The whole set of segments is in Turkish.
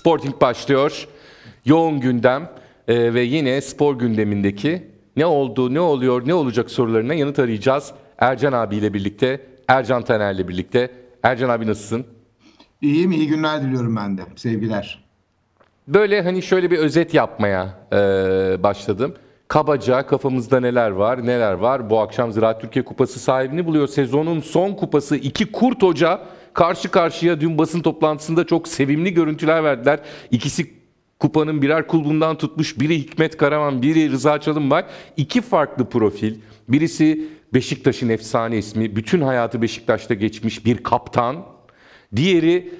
Sporting başlıyor. Yoğun gündem ve yine spor gündemindeki ne oldu, ne oluyor, ne olacak sorularına yanıt arayacağız. Ercan abiyle birlikte, Ercan Taner'le birlikte. Ercan abi nasılsın? İyiyim, iyi günler diliyorum ben de. Sevgiler. Böyle hani şöyle bir özet yapmaya başladım. Kabaca kafamızda neler var, neler var. Bu akşam Ziraat Türkiye Kupası sahibini buluyor. Sezonun son kupası. İki kurt hoca karşı karşıya. Dün basın toplantısında çok sevimli görüntüler verdiler. İkisi kupanın birer kulbundan tutmuş. Biri Hikmet Karaman, biri Rıza Çalımbay. İki farklı profil. Birisi Beşiktaş'ın efsane ismi. Bütün hayatı Beşiktaş'ta geçmiş bir kaptan. Diğeri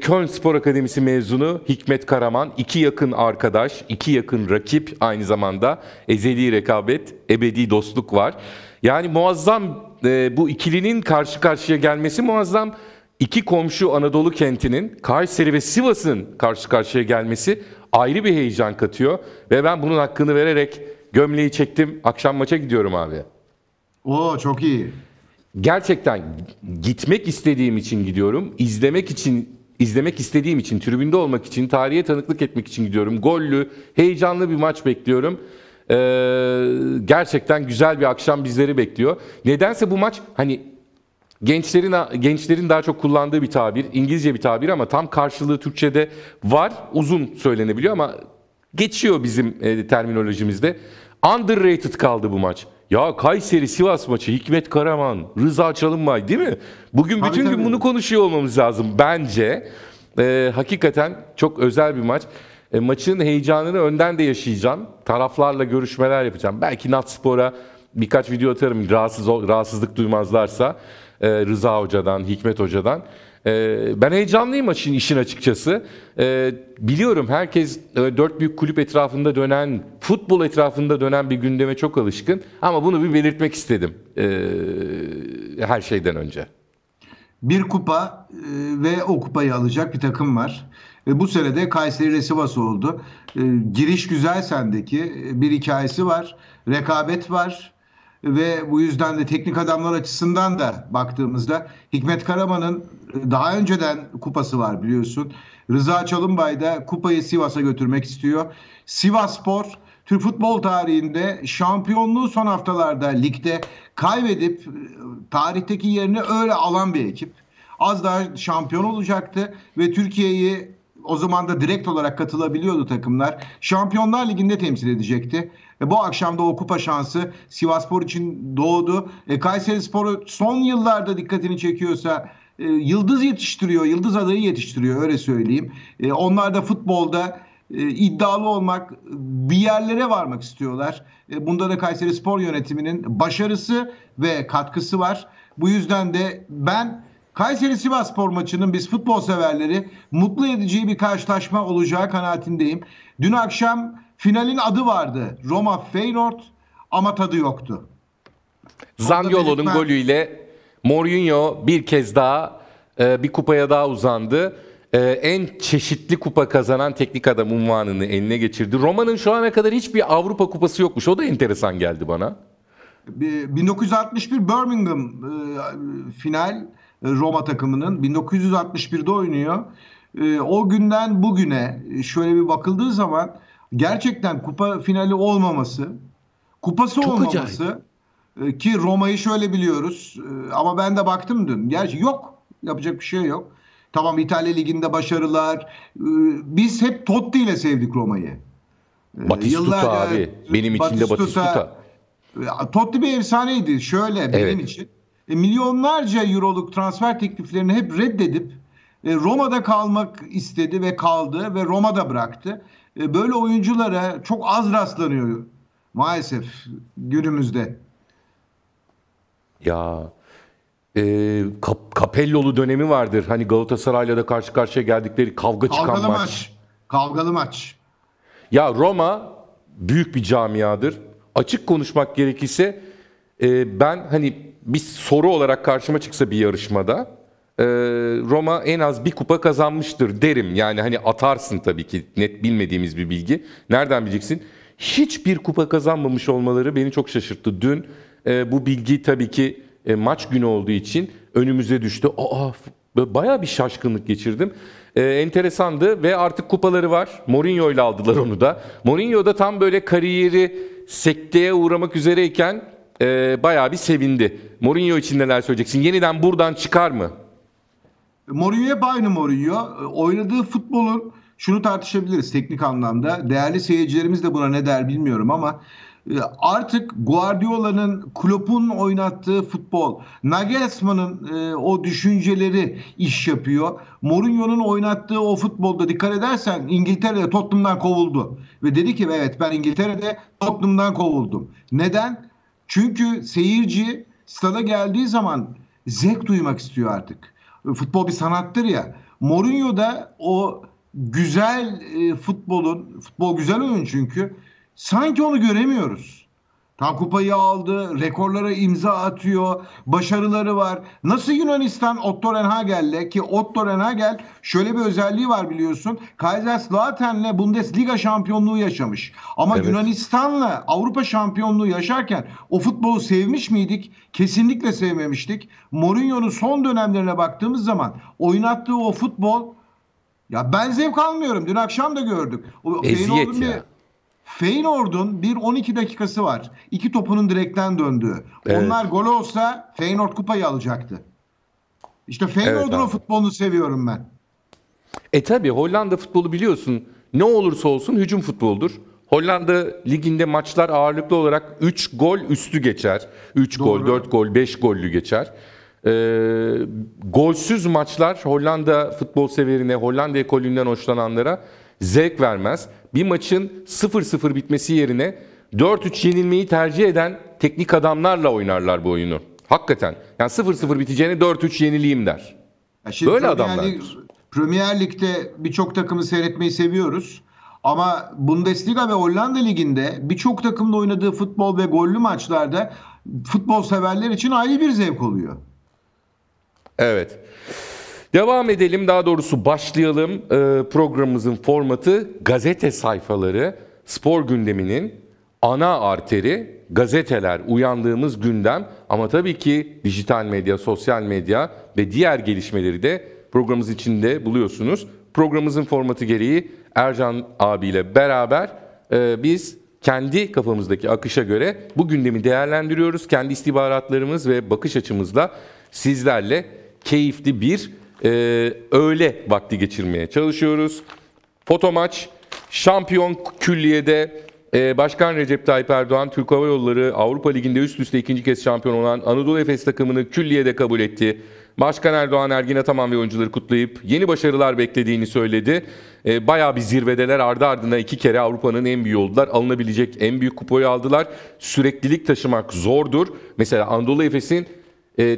Köln Spor Akademisi mezunu Hikmet Karaman. İki yakın arkadaş, iki yakın rakip aynı zamanda. Ezeli rekabet, ebedi dostluk var. Yani muazzam bu ikilinin karşı karşıya gelmesi muazzam. İki komşu Anadolu kentinin, Kayseri ve Sivas'ın karşı karşıya gelmesi ayrı bir heyecan katıyor. Ve ben bunun hakkını vererek gömleği çektim. Akşam maça gidiyorum abi. Oo, çok iyi. Gerçekten gitmek istediğim için gidiyorum. İzlemek için, izlemek istediğim için, tribünde olmak için, tarihe tanıklık etmek için gidiyorum. Gollü, heyecanlı bir maç bekliyorum. Gerçekten güzel bir akşam bizleri bekliyor. Nedense bu maç hani... Gençlerin daha çok kullandığı bir tabir, İngilizce bir tabir ama tam karşılığı Türkçe'de var. Uzun söylenebiliyor ama geçiyor bizim terminolojimizde. Underrated kaldı bu maç. Ya Kayseri-Sivas maçı, Hikmet Karaman, Rıza Çalınbay değil mi? Bugün bütün gün bunu konuşuyor olmamız lazım bence. Hakikaten çok özel bir maç. Maçın heyecanını önden de yaşayacağım. Taraflarla görüşmeler yapacağım. Belki Natspor'a birkaç video atarım rahatsızlık duymazlarsa. Rıza Hoca'dan, Hikmet Hoca'dan. Ben heyecanlıyım işin açıkçası. Biliyorum herkes dört büyük kulüp etrafında dönen, futbol etrafında dönen bir gündeme çok alışkın. Ama bunu bir belirtmek istedim her şeyden önce. Bir kupa ve o kupayı alacak bir takım var. Ve bu sene de Kayseri ve Sivas oldu. Giriş güzel sendeki bir hikayesi var. Rekabet var. Ve bu yüzden de teknik adamlar açısından da baktığımızda Hikmet Karaman'ın daha önceden kupası var biliyorsun. Rıza Çalımbay da kupayı Sivas'a götürmek istiyor. Sivasspor Türk futbol tarihinde şampiyonluğu son haftalarda ligde kaybedip tarihteki yerini öyle alan bir ekip. Az daha şampiyon olacaktı ve Türkiye'yi o zaman da direkt olarak katılabiliyordu takımlar. Şampiyonlar Ligi'nde temsil edecekti. Bu akşam da o kupa şansı Sivasspor için doğdu. Kayserispor'u son yıllarda dikkatini çekiyorsa yıldız yetiştiriyor, yıldız adayı yetiştiriyor öyle söyleyeyim. Onlar da futbolda iddialı olmak, bir yerlere varmak istiyorlar. Bunda da Kayserispor yönetiminin başarısı ve katkısı var. Bu yüzden de ben Kayseri-Sivasspor maçının biz futbol severleri mutlu edeceği bir karşılaşma olacağı kanaatindeyim. Dün akşam finalin adı vardı. Roma Feyenoord ama tadı yoktu. Zaniolo'nun golüyle Mourinho bir kez daha bir kupaya daha uzandı. En çeşitli kupa kazanan teknik adam unvanını eline geçirdi. Roma'nın şu ana kadar hiçbir Avrupa kupası yokmuş. O da enteresan geldi bana. 1961 Birmingham final Roma takımının 1961'de oynuyor. O günden bugüne şöyle bir bakıldığı zaman gerçekten kupa finali olmaması, kupası çok olmaması acayip. Ki Roma'yı şöyle biliyoruz ama ben de baktım dün. Gerçi yok, yapacak bir şey yok. Tamam İtalya Ligi'nde başarılar. Biz hep Totti ile sevdik Roma'yı. Batistuta abi, benim için de Batistuta. Totti bir efsaneydi şöyle benim için. Milyonlarca euroluk transfer tekliflerini hep reddedip Roma'da kalmak istedi ve kaldı ve Roma'da bıraktı. Böyle oyunculara çok az rastlanıyor maalesef günümüzde. Ya Capello'lu dönemi vardır. Hani Galatasaray'la da karşı karşıya geldikleri kavgalı maç. Ya Roma büyük bir camiadır. Açık konuşmak gerekirse ben hani bir soru olarak karşıma çıksa bir yarışmada Roma en az bir kupa kazanmıştır derim. Yani hani atarsın tabii ki net bilmediğimiz bir bilgi. Nereden bileceksin? Hiçbir kupa kazanmamış olmaları beni çok şaşırttı. Dün bu bilgi tabii ki maç günü olduğu için önümüze düştü. Aa Böyle bayağı bir şaşkınlık geçirdim. Enteresandı ve artık kupaları var. Mourinho ile aldılar onu da. Mourinho da tam böyle kariyeri sekteye uğramak üzereyken bayağı bir sevindi. Mourinho için neler söyleyeceksin? Yeniden buradan çıkar mı? Mourinho'ya aynı Mourinho. Oynadığı futbolun, şunu tartışabiliriz teknik anlamda. Değerli seyircilerimiz de buna ne der bilmiyorum ama artık Guardiola'nın, Klopp'un oynattığı futbol, Nagelsmann'ın o düşünceleri iş yapıyor. Mourinho'nun oynattığı o futbolda dikkat edersen İngiltere'de Tottenham'dan kovuldu. Ve dedi ki evet, ben İngiltere'de Tottenham'dan kovuldum. Neden? Çünkü seyirci stada geldiği zaman zevk duymak istiyor artık. Futbol bir sanattır ya. Mourinho da o güzel futbolun, futbol güzel oyun çünkü, sanki onu göremiyoruz. Tam kupayı aldı, rekorlara imza atıyor, başarıları var. Nasıl Yunanistan Otto Rehhagel'le, ki Otto Rehhagel şöyle bir özelliği var biliyorsun. Kaiserslautern'le Bundesliga şampiyonluğu yaşamış. Ama evet, Yunanistan'la Avrupa şampiyonluğu yaşarken o futbolu sevmiş miydik? Kesinlikle sevmemiştik. Mourinho'nun son dönemlerine baktığımız zaman oynattığı o futbol, ya ben zevk almıyorum. Dün akşam da gördük. Eziyet ya. Feyenoord'un bir 12 dakikası var. İki topunun direkten döndüğü. Evet. Onlar gol olsa Feyenoord kupayı alacaktı. İşte Feyenoord'un o futbolunu seviyorum ben. Tabi Hollanda futbolu biliyorsun ne olursa olsun hücum futboldur. Hollanda liginde maçlar ağırlıklı olarak 3 gol üstü geçer. 3 gol, 4 gol, 5 gollü geçer. Golsüz maçlar Hollanda futbol severine, Hollanda ekolünden hoşlananlara zevk vermez. Bir maçın 0-0 bitmesi yerine 4-3 yenilmeyi tercih eden teknik adamlarla oynarlar bu oyunu. Hakikaten. Yani 0-0 biteceğini 4-3 yenileyim der. Böyle adamlar. Premier Lig'de birçok takımı seyretmeyi seviyoruz. Ama Bundesliga ve Hollanda Ligi'nde birçok takımla oynadığı futbol ve gollü maçlarda futbol severler için ayrı bir zevk oluyor. Evet. Devam edelim, daha doğrusu başlayalım. Programımızın formatı gazete sayfaları, spor gündeminin ana arteri, gazeteler, uyandığımız gündem. Ama tabii ki dijital medya, sosyal medya ve diğer gelişmeleri de programımız içinde buluyorsunuz. Programımızın formatı gereği Ercan abiyle beraber biz kendi kafamızdaki akışa göre bu gündemi değerlendiriyoruz. Kendi istihbaratlarımız ve bakış açımızla sizlerle keyifli bir öğle vakti geçirmeye çalışıyoruz. Foto maç, şampiyon külliyede Başkan Recep Tayyip Erdoğan, Türk Hava Yolları Avrupa Ligi'nde üst üste ikinci kez şampiyon olan Anadolu Efes takımını külliyede kabul etti. Başkan Erdoğan, Ergin Ataman ve oyuncuları kutlayıp yeni başarılar beklediğini söyledi. Bayağı bir zirvedeler, ardı ardına iki kere Avrupa'nın en büyüğü oldular. Alınabilecek en büyük kupayı aldılar. Süreklilik taşımak zordur. Mesela Anadolu Efes'in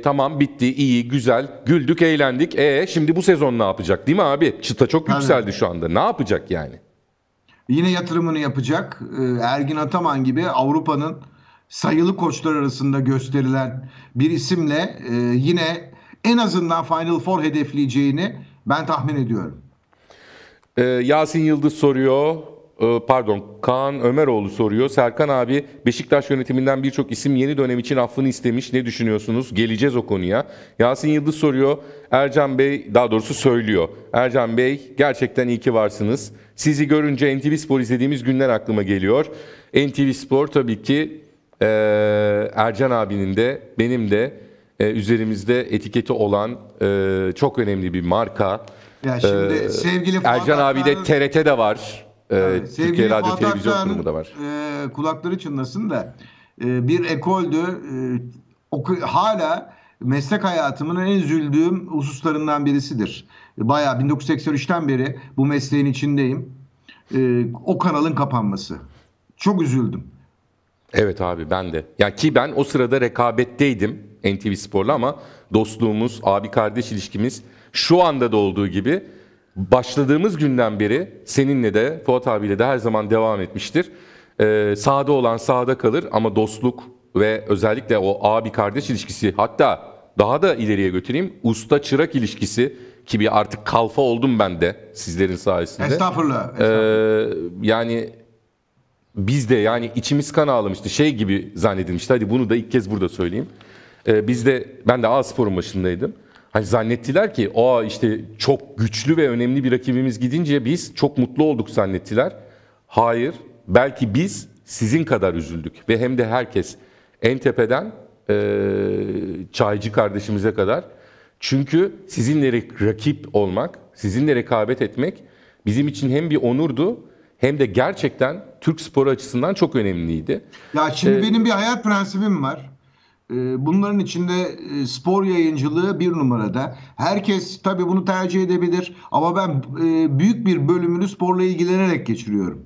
tamam bitti, iyi, güzel, güldük, eğlendik. Şimdi bu sezon ne yapacak değil mi abi? Çıta çok yükseldi şu anda. Ne yapacak yani? Yine yatırımını yapacak. Ergin Ataman gibi Avrupa'nın sayılı koçlar arasında gösterilen bir isimle yine en azından Final Four hedefleyeceğini ben tahmin ediyorum. Yasin Yıldız soruyor. Pardon, Kaan Ömeroğlu soruyor. Serkan abi, Beşiktaş yönetiminden birçok isim yeni dönem için affını istemiş. Ne düşünüyorsunuz? Geleceğiz o konuya. Yasin Yıldız soruyor. Ercan Bey, daha doğrusu söylüyor. Ercan Bey, gerçekten iyi ki varsınız. Sizi görünce NTV Spor izlediğimiz günler aklıma geliyor. NTV Spor tabii ki Ercan abinin de benim de üzerimizde etiketi olan çok önemli bir marka. Ya şimdi, sevgili Ercan abi de TRT'de var. Türkiye Radyo Televizyon Kurumu da var. Kulakları çınlasın da bir ekoldü. Hala meslek hayatımın en üzüldüğüm hususlarından birisidir. Bayağı 1983'ten beri bu mesleğin içindeyim. O kanalın kapanması. Çok üzüldüm. Evet abi, ben de. Ya ki ben o sırada rekabetteydim NTV Spor'la ama dostluğumuz, abi kardeş ilişkimiz şu anda da olduğu gibi başladığımız günden beri seninle de Fuat abiyle de her zaman devam etmiştir. Sahada olan sahada kalır ama dostluk ve özellikle o abi kardeş ilişkisi, hatta daha da ileriye götüreyim, usta çırak ilişkisi ki bir artık kalfa oldum ben de sizlerin sayesinde. Estağfurullah. Yani biz de yani içimiz kan ağlamıştı, şey gibi zannedilmişti, hadi bunu da ilk kez burada söyleyeyim. Ben de A Spor'un başındaydım. Hani zannettiler ki o işte çok güçlü ve önemli bir rakibimiz gidince biz çok mutlu olduk zannettiler. Hayır, belki biz sizin kadar üzüldük ve hem de herkes en tepeden çaycı kardeşimize kadar. Çünkü sizinle rakip olmak, sizinle rekabet etmek bizim için hem bir onurdu hem de gerçekten Türk sporu açısından çok önemliydi. Ya şimdi benim bir hayal prensibim var. Bunların içinde spor yayıncılığı bir numarada. Herkes tabii bunu tercih edebilir ama ben büyük bir bölümünü sporla ilgilenerek geçiriyorum.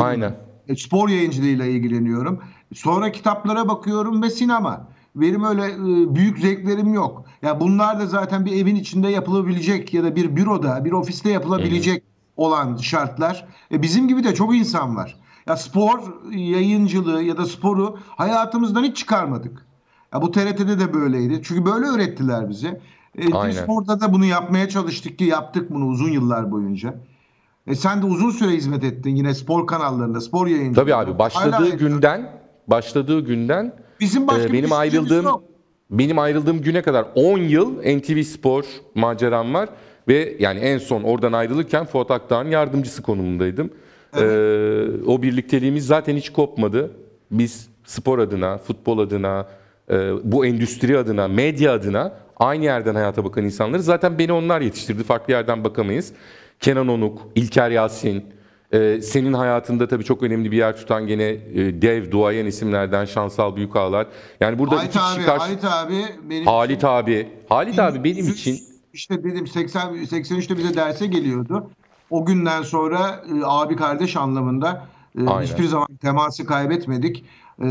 Aynen. Spor yayıncılığıyla ilgileniyorum. Sonra kitaplara bakıyorum ve sinema. Benim öyle büyük zevklerim yok. Ya bunlar da zaten bir evin içinde yapılabilecek ya da bir büroda, bir ofiste yapılabilecek olan şartlar. Bizim gibi de çok insan var. Ya spor yayıncılığı ya da sporu hayatımızdan hiç çıkarmadık. Ya bu TRT'de de böyleydi. Çünkü böyle öğrettiler bize. Sporda da bunu yapmaya çalıştık ki yaptık bunu uzun yıllar boyunca. Sen de uzun süre hizmet ettin yine spor kanallarında, spor yayıncılığı. Tabii abi, başladığı günden benim ayrıldığım güne kadar 10 yıl NTV Spor maceram var ve yani en son oradan ayrılırken Fuat Aktağ'ın yardımcısı konumundaydım. Evet. O birlikteliğimiz zaten hiç kopmadı. Biz spor adına, futbol adına, bu endüstri adına, medya adına aynı yerden hayata bakan insanları zaten beni onlar yetiştirdi. Farklı yerden bakamayız. Kenan Onuk, İlker Yasin, senin hayatında tabii çok önemli bir yer tutan gene dev, duayen isimlerden Şansal Büyükağlar. Yani burada Halit abi, Halit abi benim için. İşte dedim 83'te bize derse geliyordu. O günden sonra abi kardeş anlamında hiçbir zaman teması kaybetmedik.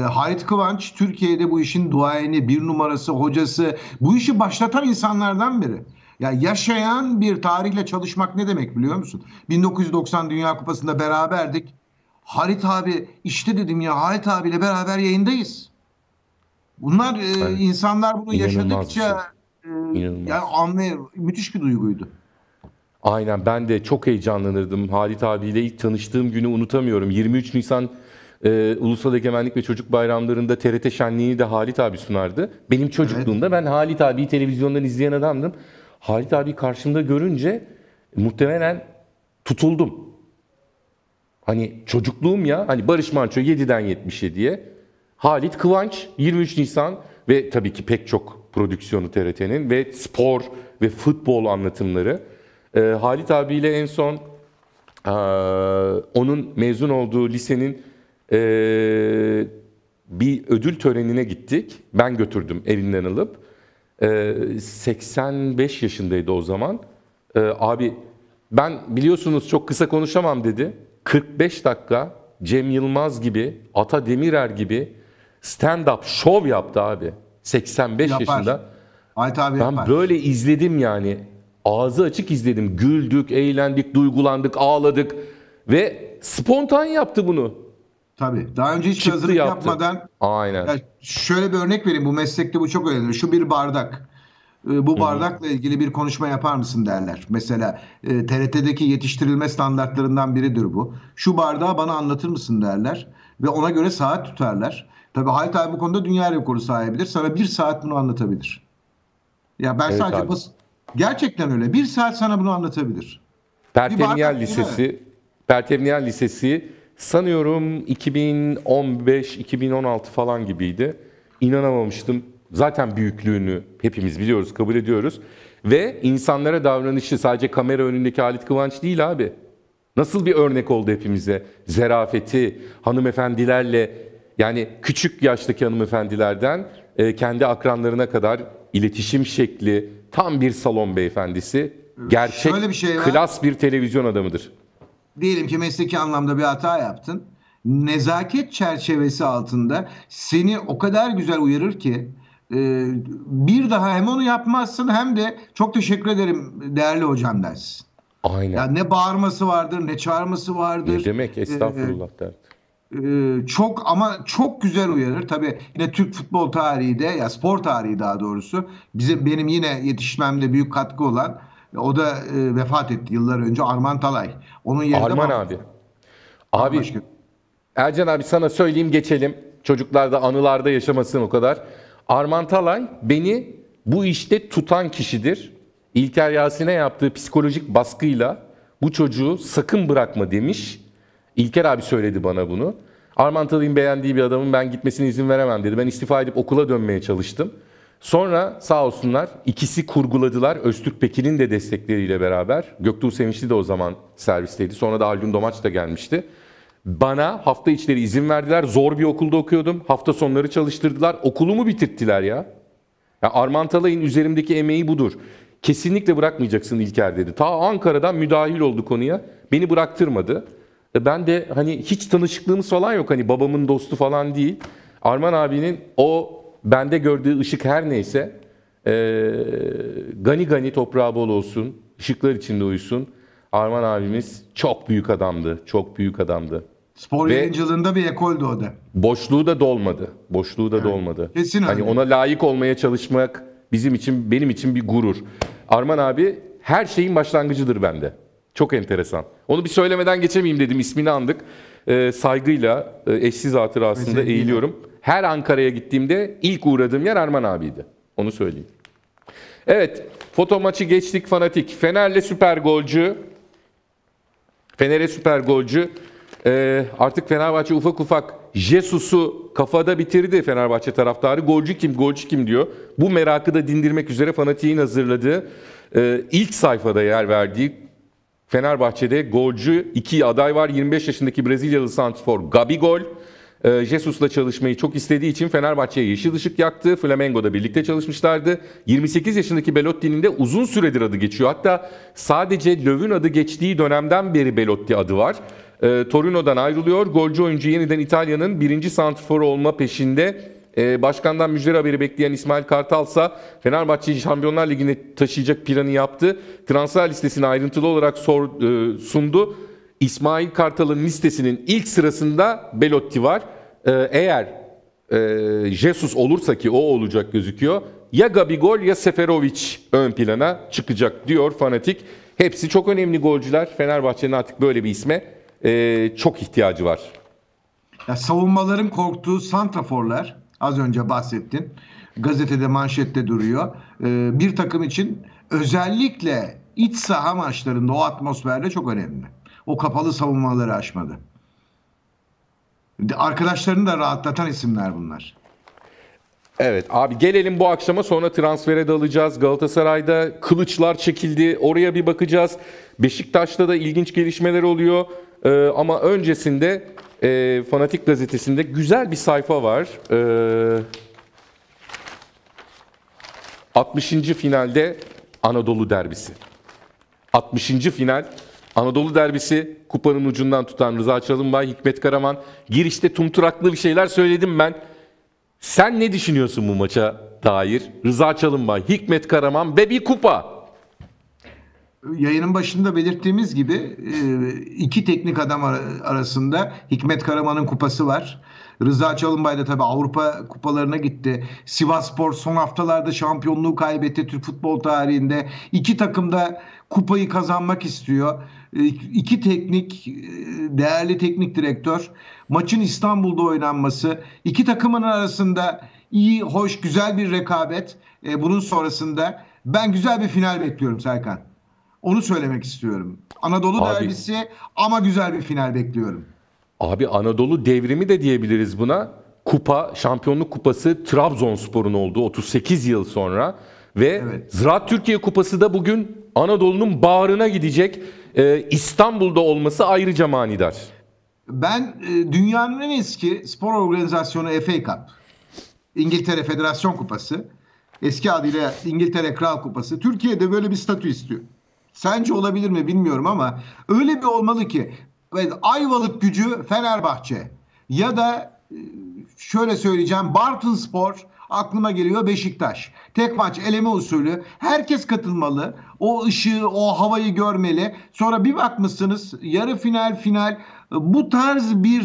Halit Kıvanç Türkiye'de bu işin duayeni, bir numarası, hocası, bu işi başlatan insanlardan biri. Ya yaşayan bir tarihle çalışmak ne demek biliyor musun? 1990 Dünya Kupası'nda beraberdik. Halit abi işte dedim ya, Halit abiyle beraber yayındayız. Bunlar insanlar bunu yaşadıkça yani anlıyor. Müthiş bir duyguydu. Aynen, ben de çok heyecanlanırdım. Halit abiyle ilk tanıştığım günü unutamıyorum. 23 Nisan Ulusal Egemenlik ve Çocuk Bayramlarında TRT şenliğini de Halit abi sunardı. Benim çocukluğumda ben Halit abiyi televizyondan izleyen adamdım. Halit abi karşımda görünce muhtemelen tutuldum. Hani çocukluğum ya, hani Barış Manço 7'den 77'ye, Halit Kıvanç 23 Nisan ve tabii ki pek çok prodüksiyonu TRT'nin ve spor ve futbol anlatımları. Halit abiyle en son onun mezun olduğu lisenin bir ödül törenine gittik. Ben götürdüm evinden alıp. 85 yaşındaydı o zaman. Abi ben biliyorsunuz çok kısa konuşamam dedi. 45 dakika Cem Yılmaz gibi, Ata Demirer gibi stand-up şov yaptı abi. 85 yaşında. Ben böyle izledim yani. Ağzı açık izledim. Güldük, eğlendik, duygulandık, ağladık ve spontan yaptı bunu. Tabii. Daha önce hiç hazırlık yapmadan. Aynen. Yani şöyle bir örnek vereyim. Bu meslekte bu çok önemli. Şu bir bardak. Bu bardakla ilgili bir konuşma yapar mısın derler. Mesela TRT'deki yetiştirilme standartlarından biridir bu. Şu bardağı bana anlatır mısın derler. Ve ona göre saat tutarlar. Tabii Halit abi bu konuda dünya rekoru sahibidir. Sana bir saat bunu anlatabilir. Ya ben sadece basit. Gerçekten öyle. Bir saat sana bunu anlatabilir. Pertevniyal Lisesi sanıyorum 2015-2016 falan gibiydi. İnanamamıştım. Zaten büyüklüğünü hepimiz biliyoruz, kabul ediyoruz. Ve insanlara davranışı sadece kamera önündeki Halit Kıvanç değil abi. Nasıl bir örnek oldu hepimize. Zerafeti, hanımefendilerle, yani küçük yaştaki hanımefendilerden kendi akranlarına kadar iletişim şekli, tam bir salon beyefendisi. Gerçek, klas bir televizyon adamıdır. Diyelim ki mesleki anlamda bir hata yaptın. Nezaket çerçevesi altında seni o kadar güzel uyarır ki bir daha hem onu yapmazsın hem de çok teşekkür ederim değerli hocam dersin. Aynen. Ya ne bağırması vardır, ne çağırması vardır. Ne demek, estağfurullah derdi. Çok güzel uyarır. Tabii yine Türk futbol tarihi de, ya spor tarihi daha doğrusu, benim yine yetişmemde büyük katkı olan, o da vefat etti yıllar önce, Arman Talay. Onun yerine Arman abi. Abi Ercan abi sana söyleyeyim, geçelim. Çocuklar da anılarda yaşamasın o kadar. Arman Talay beni bu işte tutan kişidir. İlker Yasin'e yaptığı psikolojik baskıyla bu çocuğu sakın bırakma demiş. İlker abi söyledi bana bunu. Arman Talay'ın beğendiği bir adamın ben gitmesine izin veremem dedi. Ben istifa edip okula dönmeye çalıştım. Sonra sağ olsunlar ikisi kurguladılar. Öztürk Pekin'in de destekleriyle beraber. Göktuğ Sevinçli de o zaman servisteydi. Sonra da Haldun Domaç da gelmişti. Bana hafta içleri izin verdiler. Zor bir okulda okuyordum. Hafta sonları çalıştırdılar. Okulumu bitirttiler ya. Yani Arman Talay'ın üzerimdeki emeği budur. Kesinlikle bırakmayacaksın İlker dedi. Ta Ankara'dan müdahil oldu konuya. Beni bıraktırmadı. Ben de hani hiç tanışıklığımız falan yok. Hani babamın dostu falan değil. Arman abinin o bende gördüğü ışık her neyse gani gani toprağı bol olsun. Işıklar içinde uyusun. Arman abimiz çok büyük adamdı. Çok büyük adamdı. Spor yayıncılığında bir ekoldü o da. Boşluğu da dolmadı. Boşluğu da evet, dolmadı. Kesin hani öyle. Ona layık olmaya çalışmak bizim için, benim için bir gurur. Arman abi her şeyin başlangıcıdır bende. Çok enteresan. Onu bir söylemeden geçemeyeyim dedim. İsmini andık. Saygıyla eşsiz hatırasında mesela eğiliyorum. Her Ankara'ya gittiğimde ilk uğradığım yer Arman abiydi. Onu söyleyeyim. Evet. Foto maçı geçtik Fanatik. Fener'le süper golcü. Fener'e süper golcü. Artık Fenerbahçe ufak ufak Jesus'u kafada bitirdi Fenerbahçe taraftarı. Golcü kim, golcü kim diyor. Bu merakı da dindirmek üzere Fanatik'in hazırladığı ilk sayfada yer verdiği Fenerbahçe'de golcü 2 aday var. 25 yaşındaki Brezilyalı santrfor Gabigol. Jesus'la çalışmayı çok istediği için Fenerbahçe'ye yeşil ışık yaktı. Flamengo'da birlikte çalışmışlardı. 28 yaşındaki Belotti'nin de uzun süredir adı geçiyor. Hatta sadece Löw'ün adı geçtiği dönemden beri Belotti adı var. Torino'dan ayrılıyor. Golcü oyuncu yeniden İtalya'nın 1. santrforu olma peşinde. Başkandan müjde haberi bekleyen İsmail Kartal'sa Fenerbahçe'yi Şampiyonlar Ligi'ne taşıyacak planı yaptı. Transfer listesini ayrıntılı olarak sundu. İsmail Kartal'ın listesinin ilk sırasında Belotti var. Eğer Jesus olursa ki o olacak gözüküyor. Ya Gabigol ya Seferovic ön plana çıkacak diyor Fanatik. Hepsi çok önemli golcüler. Fenerbahçe'nin artık böyle bir isme çok ihtiyacı var. Ya savunmaların korktuğu santraforlar az önce bahsettin. Gazetede manşette duruyor. Bir takım için özellikle iç saha maçlarında o atmosferde çok önemli. O kapalı savunmaları aşmadı. Arkadaşlarını da rahatlatan isimler bunlar. Evet abi gelelim bu akşama, sonra transfere dalacağız. Galatasaray'da kılıçlar çekildi. Oraya bir bakacağız. Beşiktaş'ta da ilginç gelişmeler oluyor. Ama öncesinde Fanatik gazetesinde güzel bir sayfa var. 60. finalde Anadolu derbisi. 60. final Anadolu derbisi, kupanın ucundan tutan Rıza Çalımbay, Hikmet Karaman. Girişte tumturaklı bir şeyler söyledim ben. Sen ne düşünüyorsun bu maça dair? Rıza Çalımbay, Hikmet Karaman ve bir kupa. Yayının başında belirttiğimiz gibi iki teknik adam arasında Hikmet Karaman'ın kupası var. Rıza Çalımbay da tabii Avrupa kupalarına gitti. Sivasspor son haftalarda şampiyonluğu kaybetti Türk futbol tarihinde. İki takım da kupayı kazanmak istiyor. İki teknik, değerli teknik direktör. Maçın İstanbul'da oynanması. İki takımın arasında iyi, hoş, güzel bir rekabet. Bunun sonrasında ben güzel bir final bekliyorum Serkan. Onu söylemek istiyorum. Anadolu derbisi ama güzel bir final bekliyorum. Abi Anadolu devrimi de diyebiliriz buna. Kupa, şampiyonluk kupası Trabzonspor'un olduğu 38 yıl sonra. Ve evet. Ziraat Türkiye Kupası da bugün Anadolu'nun bağrına gidecek. İstanbul'da olması ayrıca manidar. Ben dünyanın en eski spor organizasyonu FA Cup, İngiltere Federasyon Kupası, eski adıyla İngiltere Kral Kupası, Türkiye'de böyle bir statü istiyor. Sence olabilir mi bilmiyorum ama öyle bir olmalı ki Ayvalık gücü Fenerbahçe ya da şöyle söyleyeceğim Bartınspor aklıma geliyor Beşiktaş. Tek maç eleme usulü. Herkes katılmalı. O ışığı, o havayı görmeli. Sonra bir bakmışsınız yarı final, final. Bu tarz bir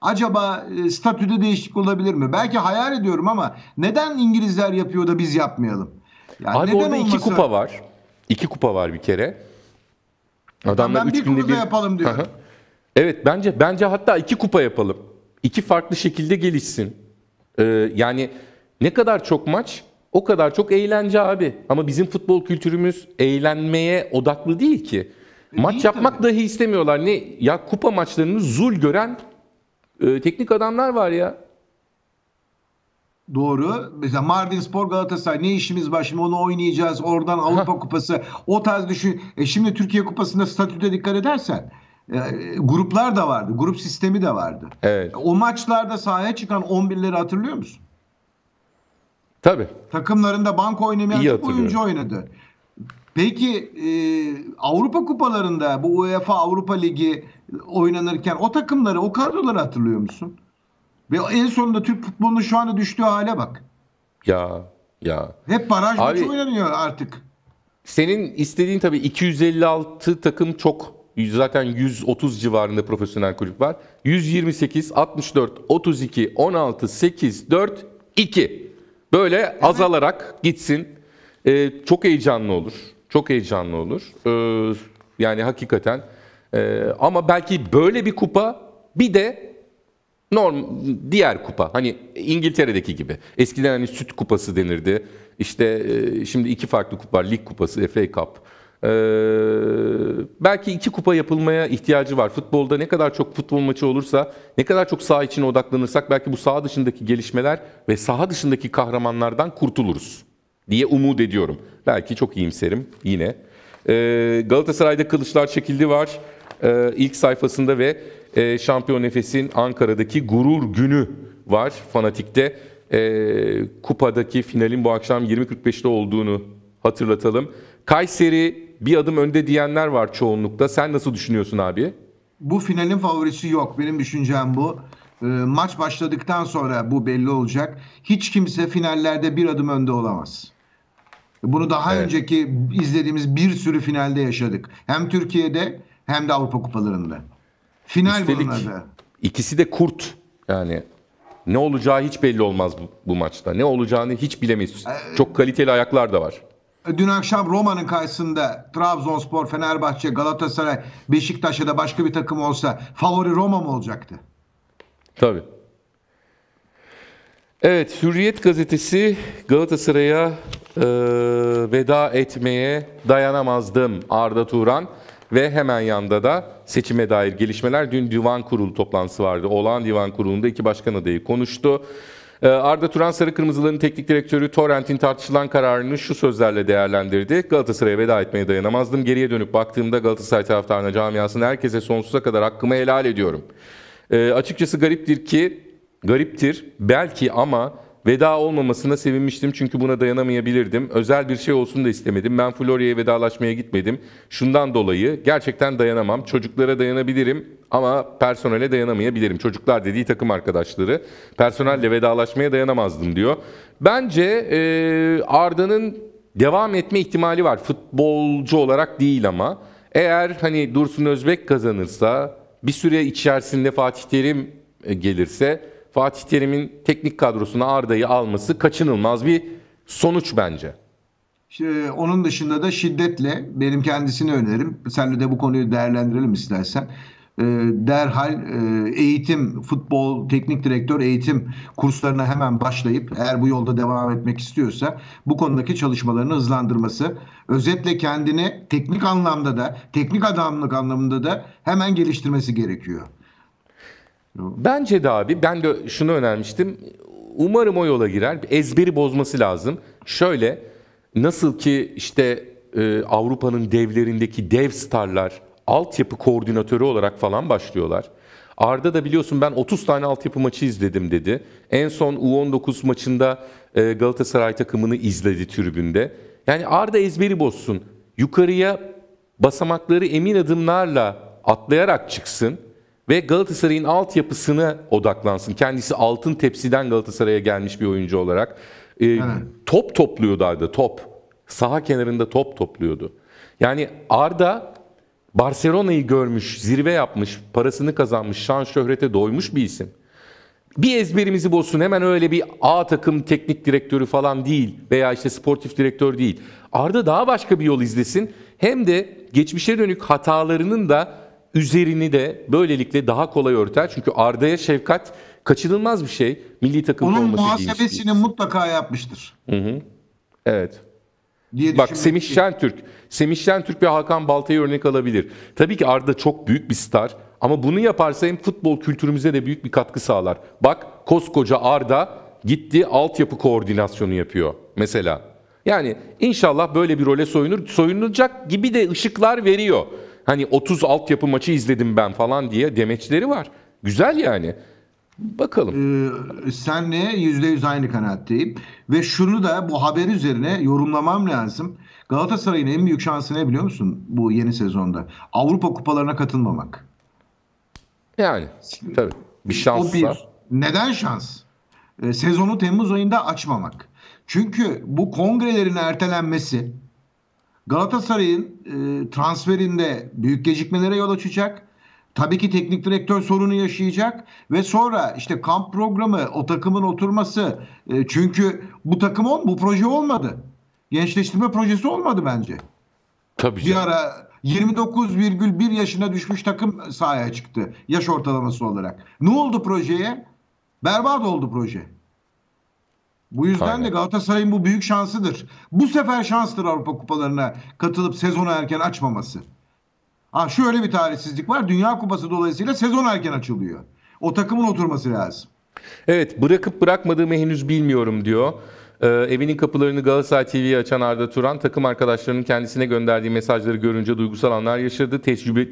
acaba statüde değişiklik olabilir mi? Belki hayal ediyorum ama neden İngilizler yapıyor da biz yapmayalım? Yani abi neden orada olması... iki kupa var. İki kupa var bir kere. Adamlar üç günde bir yapalım diyor. Evet bence hatta iki kupa yapalım. İki farklı şekilde gelişsin. Yani ne kadar çok maç O kadar çok eğlence abi. Ama bizim futbol kültürümüz eğlenmeye odaklı değil ki. Maç yapmak dahi istemiyorlar. Ne ya, kupa maçlarını zul gören teknik adamlar var ya. Doğru. Mesela Mardinspor Galatasaray, ne işimiz var şimdi, onu oynayacağız. Oradan Avrupa Kupası, o tarz düşün. Şimdi Türkiye Kupası'nda statüde dikkat edersen gruplar da vardı. Grup sistemi de vardı. Evet. O maçlarda sahaya çıkan 11'leri hatırlıyor musun? Tabii. Takımlarında banko oynamayan oyuncu oynadı. Peki Avrupa Kupalarında bu UEFA Avrupa Ligi oynanırken o takımları, o kadroları hatırlıyor musun? Ve en sonunda Türk futbolunun şu anda düştüğü hale bak. Ya. Hep baraj maçı oynanıyor artık. Senin istediğin tabii 256 takım çok. Zaten 130 civarında profesyonel kulüp var. 128, 64, 32, 16, 8, 4, 2. Böyle evet, azalarak gitsin. Çok heyecanlı olur. Çok heyecanlı olur. Yani hakikaten. Ama belki böyle bir kupa, bir de diğer kupa. Hani İngiltere'deki gibi. Eskiden hani süt kupası denirdi. İşte şimdi iki farklı kupa var. Lig kupası, FA Cup. Belki iki kupa yapılmaya ihtiyacı var. Futbolda ne kadar çok futbol maçı olursa, ne kadar çok saha içine odaklanırsak belki bu saha dışındaki gelişmeler ve saha dışındaki kahramanlardan kurtuluruz diye umut ediyorum. Belki çok iyimserim yine. Galatasaray'da kılıçlar çekildi var ilk sayfasında ve Şampiyon Efes'in Ankara'daki gurur günü var Fanatik'te. Kupadaki finalin bu akşam 20.45'te olduğunu hatırlatalım. Kayseri bir adım önde diyenler var çoğunlukta. Sen nasıl düşünüyorsun abi? Bu finalin favorisi yok. Benim düşüncem bu. Maç başladıktan sonra bu belli olacak. Hiç kimse finallerde bir adım önde olamaz. Bunu daha önceki izlediğimiz bir sürü finalde yaşadık. Hem Türkiye'de hem de Avrupa Kupalarında. Final bunlarda. İkisi de kurt. Yani ne olacağı hiç belli olmaz bu maçta. Ne olacağını hiç bilemeyiz. Çok kaliteli ayaklar da var. Dün akşam Roma'nın karşısında Trabzonspor, Fenerbahçe, Galatasaray, Beşiktaş'a da başka bir takım olsa favori Roma mı olacaktı? Tabii. Evet, Hürriyet gazetesi Galatasaray'a veda etmeye dayanamazdım Arda Turan ve hemen yanda da seçime dair gelişmeler. Dün divan kurulu toplantısı vardı. Olağan divan kurulunda iki başkan adayı konuştu. Arda Turan, Sarı Kırmızıların teknik direktörü Torrent'in tartışılan kararını şu sözlerle değerlendirdi. Galatasaray'a veda etmeye dayanamazdım. Geriye dönüp baktığımda Galatasaray taraftarına, camiasına, herkese sonsuza kadar hakkımı helal ediyorum. Açıkçası gariptir belki ama veda olmamasına sevinmiştim çünkü buna dayanamayabilirdim. Özel bir şey olsun da istemedim. Ben Florya'ya vedalaşmaya gitmedim. Şundan dolayı gerçekten dayanamam. Çocuklara dayanabilirim ama personele dayanamayabilirim. Çocuklar dediği takım arkadaşları. Personelle vedalaşmaya dayanamazdım diyor. Bence Arda'nın devam etme ihtimali var. Futbolcu olarak değil ama. Eğer hani Dursun Özbek kazanırsa, bir süre içerisinde Fatih Terim gelirse... Fatih Terim'in teknik kadrosuna Arda'yı alması kaçınılmaz bir sonuç bence. Onun dışında da şiddetle benim kendisini önerim. Senle de bu konuyu değerlendirelim istersen. Derhal eğitim, futbol, teknik direktör eğitim kurslarına hemen başlayıp eğer bu yolda devam etmek istiyorsa bu konudaki çalışmalarını hızlandırması. Özetle kendini teknik anlamda da, teknik adamlık anlamında da hemen geliştirmesi gerekiyor. Bence de abi, ben de şunu önermiştim. Umarım o yola girer. Ezberi bozması lazım. Şöyle, nasıl ki işte Avrupa'nın devlerindeki dev starlar altyapı koordinatörü olarak falan başlıyorlar. Arda da biliyorsun, ben 30 tane altyapı maçı izledim dedi. En son U19 maçında Galatasaray takımını izledi tribünde. Yani Arda ezberi bozsun. Yukarıya basamakları emin adımlarla atlayarak çıksın. Ve Galatasaray'ın altyapısına odaklansın. Kendisi altın tepsiden Galatasaray'a gelmiş bir oyuncu olarak. Top topluyordu Arda, top. Saha kenarında top topluyordu. Yani Arda Barcelona'yı görmüş, zirve yapmış, parasını kazanmış, şan şöhrete doymuş bir isim. Bir ezberimizi bozsun, hemen öyle bir A takım teknik direktörü falan değil veya işte sportif direktör değil. Arda daha başka bir yol izlesin. Hem de geçmişe dönük hatalarının da üzerini de böylelikle daha kolay örter. Çünkü Arda'ya şefkat kaçınılmaz bir şey. Milli takımda olması, onun muhasebesini mutlaka yapmıştır. Hı hı. Evet. Bak Semih Şentürk. Semih Şentürk ve Hakan Baltay'ı örnek alabilir. Tabii ki Arda çok büyük bir star. Ama bunu yaparsa hem futbol kültürümüze de büyük bir katkı sağlar. Bak koskoca Arda gitti altyapı koordinasyonu yapıyor mesela. Yani inşallah böyle bir role soyunur. Soyunulacak gibi de ışıklar veriyor. Hani 30 altyapı maçı izledim ben falan diye demeçleri var. Güzel yani. Bakalım. Senle %100 aynı kanaatteyim. Ve şunu da bu haber üzerine yorumlamam lazım. Galatasaray'ın en büyük şansı ne biliyor musun bu yeni sezonda? Avrupa kupalarına katılmamak. Yani tabii bir şans var. Neden şans? Sezonu Temmuz ayında açmamak. Çünkü bu kongrelerin ertelenmesi Galatasaray'ın transferinde büyük gecikmelere yol açacak. Tabii ki teknik direktör sorunu yaşayacak ve sonra işte kamp programı, o takımın oturması. Çünkü bu takım bu proje olmadı. Gençleştirme projesi olmadı bence. Tabii. Bir ara 29,1 yaşına düşmüş takım sahaya çıktı yaş ortalaması olarak. Ne oldu projeye? Berbat oldu proje. Bu yüzden de Galatasaray'ın bu büyük şansıdır. Bu sefer şanstır Avrupa Kupalarına katılıp sezonu erken açmaması. Ha, şöyle bir talihsizlik var. Dünya Kupası dolayısıyla sezon erken açılıyor. O takımın oturması lazım. Evet, bırakıp bırakmadığımı henüz bilmiyorum diyor. Evinin kapılarını Galatasaray TV'ye açan Arda Turan, takım arkadaşlarının kendisine gönderdiği mesajları görünce duygusal anlar yaşadı.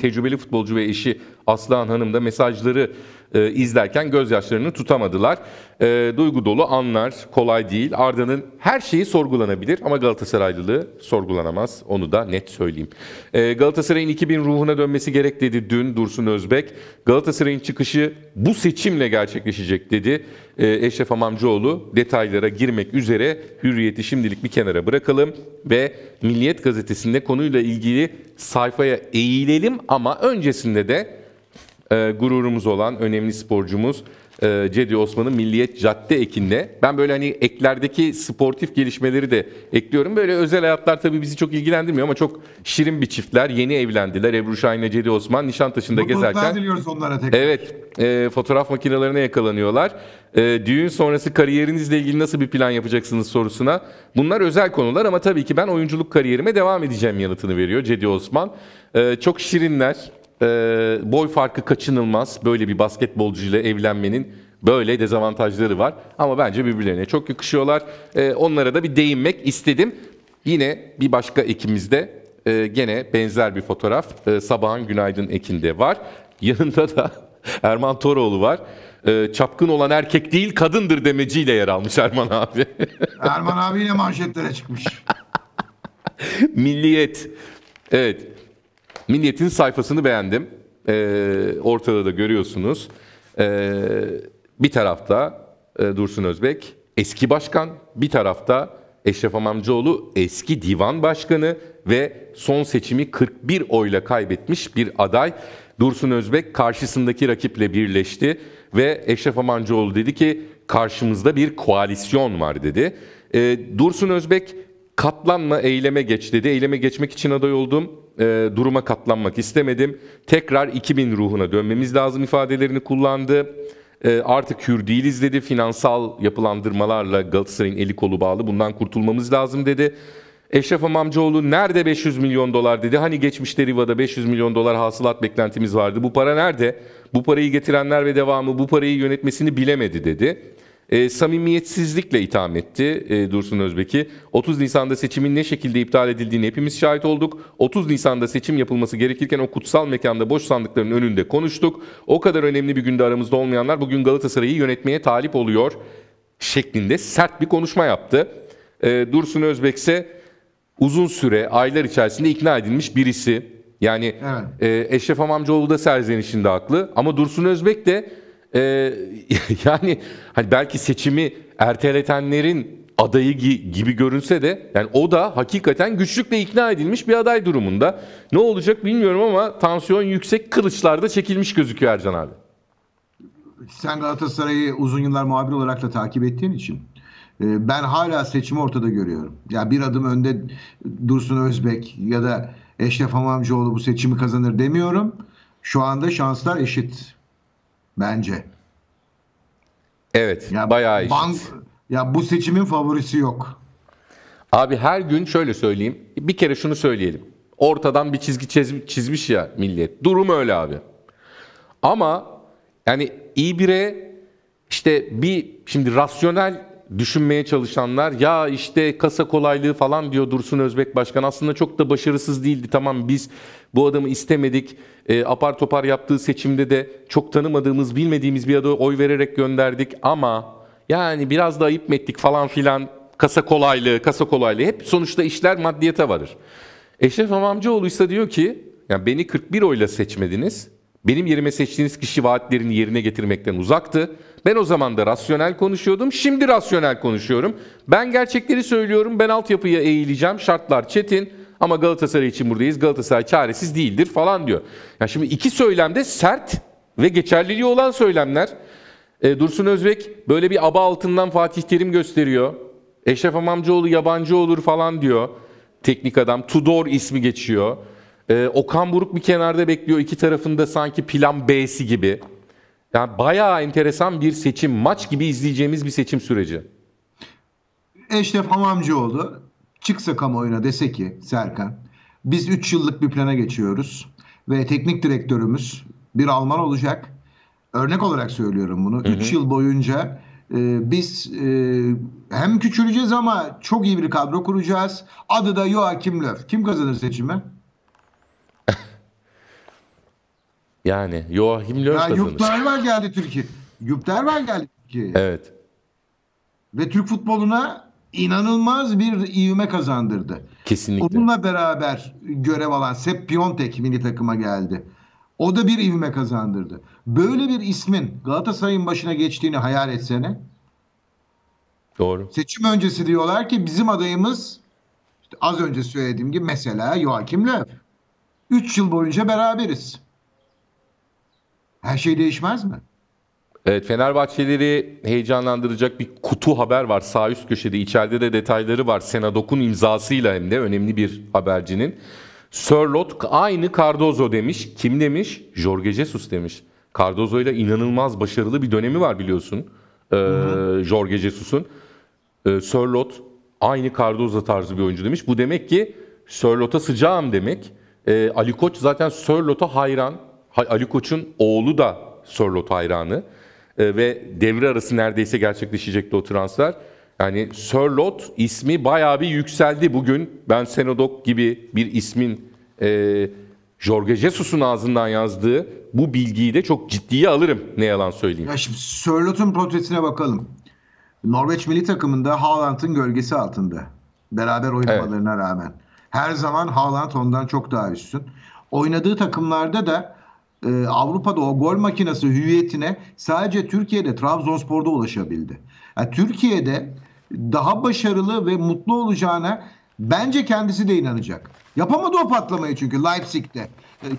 Tecrübeli futbolcu ve eşi Aslıhan Hanım da mesajları izlerken gözyaşlarını tutamadılar. Duygu dolu anlar, kolay değil. Arda'nın her şeyi sorgulanabilir ama Galatasaraylılığı sorgulanamaz. Onu da net söyleyeyim. Galatasaray'ın 2000 ruhuna dönmesi gerek dedi dün Dursun Özbek. Galatasaray'ın çıkışı bu seçimle gerçekleşecek dedi. Eşref Amamcıoğlu detaylara girmek üzere. Hürriyeti şimdilik bir kenara bırakalım ve Milliyet gazetesinde konuyla ilgili sayfaya eğilelim ama öncesinde de gururumuz olan önemli sporcumuz Cedi Osman'ın Milliyet Cadde Ekin'de. Ben böyle hani eklerdeki sportif gelişmeleri de ekliyorum. Böyle özel hayatlar tabii bizi çok ilgilendirmiyor ama çok şirin bir çiftler. Yeni evlendiler. Ebru Şahin ile Cedi Osman Nişantaşı'nda gezerken. Diliyoruz onlara tekrar. Evet. Fotoğraf makinelerine yakalanıyorlar. Düğün sonrası kariyerinizle ilgili nasıl bir plan yapacaksınız sorusuna. Bunlar özel konular ama tabii ki ben oyunculuk kariyerime devam edeceğim yanıtını veriyor Cedi Osman. Çok şirinler. Boy farkı kaçınılmaz. Böyle bir basketbolcuyla evlenmenin böyle dezavantajları var. Ama bence birbirlerine çok yakışıyorlar. Onlara da bir değinmek istedim. Yine bir başka ekimizde gene benzer bir fotoğraf. Sabahın Günaydın Ekin'de var. Yanında da Erman Toroğlu var. Çapkın olan erkek değil kadındır demeciyle yer almış Erman abi. Erman abiyle manşetlere çıkmış. Milliyet. Evet. Milliyet'in sayfasını beğendim. Ortada da görüyorsunuz. Bir tarafta Dursun Özbek eski başkan, bir tarafta Eşref Amamcıoğlu eski divan başkanı ve son seçimi 41 oyla kaybetmiş bir aday. Dursun Özbek karşısındaki rakiple birleşti ve Eşref Amamcıoğlu dedi ki karşımızda bir koalisyon var dedi. Dursun Özbek katlanma eyleme geç dedi. Eyleme geçmek için aday oldum. Duruma katlanmak istemedim. Tekrar 2000 ruhuna dönmemiz lazım ifadelerini kullandı. Artık hür değiliz dedi. Finansal yapılandırmalarla Galatasaray'ın eli kolu bağlı. Bundan kurtulmamız lazım dedi. Eşref Amamcıoğlu nerede 500 milyon dolar dedi. Hani geçmişte Riva'da 500 milyon dolar hasılat beklentimiz vardı. Bu para nerede? Bu parayı getirenler ve devamı bu parayı yönetmesini bilemedi dedi. Samimiyetsizlikle itham etti Dursun Özbek'i. 30 Nisan'da seçimin ne şekilde iptal edildiğini hepimiz şahit olduk. 30 Nisan'da seçim yapılması gerekirken o kutsal mekanda boş sandıkların önünde konuştuk. O kadar önemli bir günde aramızda olmayanlar bugün Galatasaray'ı yönetmeye talip oluyor şeklinde sert bir konuşma yaptı. Dursun Özbek ise uzun süre, aylar içerisinde ikna edilmiş birisi. Yani evet. Eşref Amamcıoğlu da serzenişinde haklı ama Dursun Özbek de yani hani belki seçimi erteletenlerin adayı gibi görünse de yani o da hakikaten güçlükle ikna edilmiş bir aday durumunda. Ne olacak bilmiyorum ama tansiyon yüksek, kılıçlarda çekilmiş gözüküyor Ercan abi. Sen Galatasaray'ı uzun yıllar muhabir olarak da takip ettiğin için ben hala seçimi ortada görüyorum. Ya bir adım önde Dursun Özbek ya da Eşref Amamcıoğlu bu seçimi kazanır demiyorum. Şu anda şanslar eşit. Bence. Evet. Ya bayağı eşit. Ya bu seçimin favorisi yok. Abi her gün şöyle söyleyeyim. Bir kere şunu söyleyelim. Ortadan bir çizgi çizmiş ya Milliyet. Durum öyle abi. Ama yani İBİR'e işte bir şimdi rasyonel düşünmeye çalışanlar ya işte kasa kolaylığı falan diyor Dursun Özbek Başkan. Aslında çok da başarısız değildi. Tamam biz bu adamı istemedik. Apar topar yaptığı seçimde de çok tanımadığımız, bilmediğimiz bir adama oy vererek gönderdik. Ama yani biraz da ayıp mı ettik falan filan. Kasa kolaylığı, kasa kolaylığı. Hep sonuçta işler maddiyete varır. Eşref Amamcıoğlu ise diyor ki yani beni 41 oyla seçmediniz. Benim yerime seçtiğiniz kişi vaatlerini yerine getirmekten uzaktı. Ben o zaman da rasyonel konuşuyordum. Şimdi rasyonel konuşuyorum. Ben gerçekleri söylüyorum. Ben altyapıya eğileceğim. Şartlar çetin. Ama Galatasaray için buradayız. Galatasaray çaresiz değildir falan diyor. Yani şimdi iki söylemde sert ve geçerliliği olan söylemler. Dursun Özbek böyle bir aba altından Fatih Terim gösteriyor. Eşref Amamcıoğlu yabancı olur falan diyor. Teknik adam. Tudor ismi geçiyor. Okan Buruk bir kenarda bekliyor. İki tarafında sanki plan B'si gibi. Yani bayağı enteresan bir seçim. Maç gibi izleyeceğimiz bir seçim süreci. Eşref Amamcıoğlu çıksa kamuoyuna dese ki Serkan, biz 3 yıllık bir plana geçiyoruz ve teknik direktörümüz bir Alman olacak. Örnek olarak söylüyorum bunu. 3 yıl boyunca biz hem küçüleceğiz ama çok iyi bir kadro kuracağız. Adı da Joachim Löw. Kim kazanır seçimi? Yani Joachim Löw kazanır. Yüptervan geldi Türkiye. Yüptervan geldi Türkiye. Evet. Ve Türk futboluna İnanılmaz bir ivme kazandırdı. Kesinlikle. Onunla beraber görev alan Sepp Piontek milli takıma geldi. O da bir ivme kazandırdı. Böyle bir ismin Galatasaray'ın başına geçtiğini hayal etsene. Doğru. Seçim öncesi diyorlar ki bizim adayımız işte az önce söylediğim gibi mesela Joachim Löw. 3 yıl boyunca beraberiz. Her şey değişmez mi? Evet, Fenerbahçeleri heyecanlandıracak bir kutu haber var sağ üst köşede, içeride de detayları var. Senadok'un imzasıyla hem de önemli bir habercinin. Sörloth aynı Cardozo demiş. Kim demiş? Jorge Jesus demiş. Cardozo'yla inanılmaz başarılı bir dönemi var biliyorsun. Jorge Jesus'un. Sörloth aynı Cardozo tarzı bir oyuncu demiş. Bu demek ki Sörloth'a sıcağım demek. Ali Koç zaten Sörloth'a hayran. Ali Koç'un oğlu da Sörloth hayranı. Ve devre arası neredeyse gerçekleşecekti o transfer. Yani Sörloth ismi bayağı bir yükseldi bugün. Ben Senadok gibi bir ismin Jorge Jesus'un ağzından yazdığı bu bilgiyi de çok ciddiye alırım. Ne yalan söyleyeyim. Ya şimdi Sörloth'un portresine bakalım. Norveç milli takımında Haaland'ın gölgesi altında. Beraber oynamalarına rağmen. Her zaman Haaland ondan çok daha üstün. Oynadığı takımlarda da Avrupa'da o gol makinesi hüviyetine sadece Türkiye'de Trabzonspor'da ulaşabildi. Yani Türkiye'de daha başarılı ve mutlu olacağına bence kendisi de inanacak. Yapamadı o patlamayı çünkü Leipzig'de.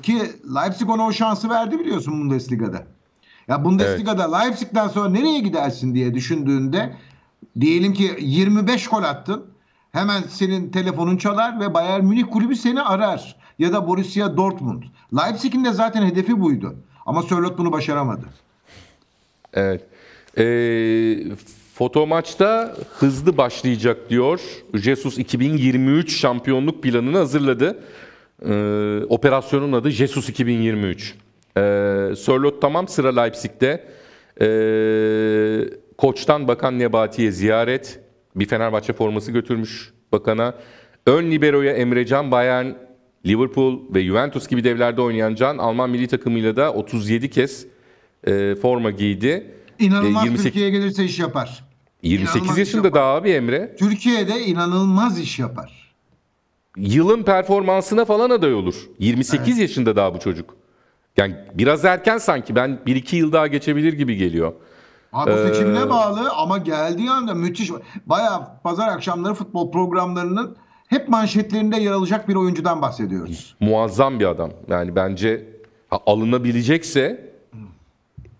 Ki Leipzig ona o şansı verdi biliyorsun Bundesliga'da. Ya Bundesliga'da Leipzig'den sonra nereye gidersin diye düşündüğünde diyelim ki 25 gol attın. Hemen senin telefonun çalar ve Bayern Münih kulübü seni arar. Ya da Borussia Dortmund. Leipzig'in de zaten hedefi buydu. Ama Sörloth bunu başaramadı. Evet. Foto maçta hızlı başlayacak diyor. Jesus 2023 şampiyonluk planını hazırladı. Operasyonun adı Jesus 2023. Sörloth tamam, sıra Leipzig'te. Koç'tan Bakan Nebati'ye ziyaret. Bir Fenerbahçe forması götürmüş bakana. Ön libero'ya Emre Can, Bayern, Liverpool ve Juventus gibi devlerde oynayan Can, Alman milli takımıyla da 37 kez forma giydi. İnanılmaz 28... Türkiye'ye gelirse iş yapar. 28 inanılmaz yaşında daha abi Emre. Türkiye'de inanılmaz iş yapar. Yılın performansına falan aday olur. 28 yaşında daha bu çocuk. Yani biraz erken sanki, ben 1-2 yıl daha geçebilir gibi geliyor. Abi bu seçimle bağlı ama geldiği anda müthiş. Bayağı pazar akşamları futbol programlarının hep manşetlerinde yer alacak bir oyuncudan bahsediyoruz. Muazzam bir adam. Yani bence alınabilecekse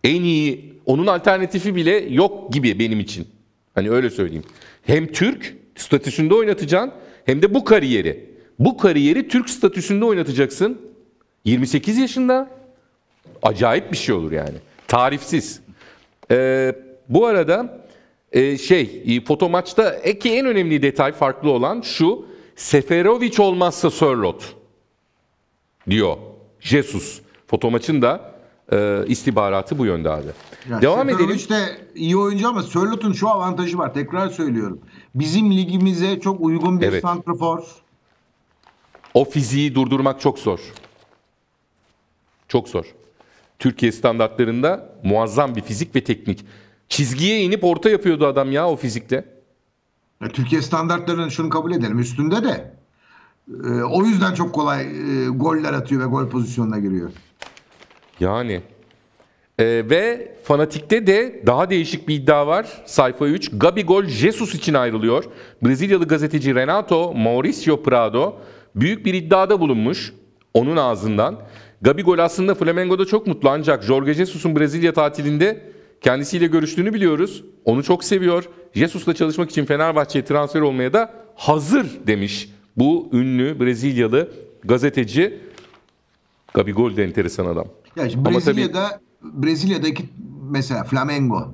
en iyi, onun alternatifi bile yok gibi benim için. Hani öyle söyleyeyim. Hem Türk statüsünde oynatacaksın hem de bu kariyeri. Bu kariyeri Türk statüsünde oynatacaksın. 28 yaşında acayip bir şey olur yani. Tarifsiz. Bu arada Foto maçta ki en önemli detay farklı olan şu: Seferovic olmazsa Sörloth diyor Jesus. Foto maçın da istihbaratı bu yönde abi. Ya devam edelim. Seferovic de iyi oyuncu ama Sörloth'un şu avantajı var, tekrar söylüyorum. Bizim ligimize çok uygun bir santrafor. O fiziği durdurmak çok zor. Çok zor. Türkiye standartlarında muazzam bir fizik ve teknik. Çizgiye inip orta yapıyordu adam ya o fizikle. Ya, Türkiye standartlarının, şunu kabul edelim, üstünde de. O yüzden çok kolay goller atıyor ve gol pozisyonuna giriyor. Yani. Ve Fanatik'te de daha değişik bir iddia var. Sayfa 3. Gabigol Jesus için ayrılıyor. Brezilyalı gazeteci Renato Mauricio Prado büyük bir iddiada bulunmuş. Onun ağzından. Gabigol aslında Flamengo'da çok mutlu, ancak Jorge Jesus'un Brezilya tatilinde kendisiyle görüştüğünü biliyoruz. Onu çok seviyor. Jesus'la çalışmak için Fenerbahçe'ye transfer olmaya da hazır demiş bu ünlü Brezilyalı gazeteci. Gabigol de enteresan adam. Ya Brezilya'daki mesela Flamengo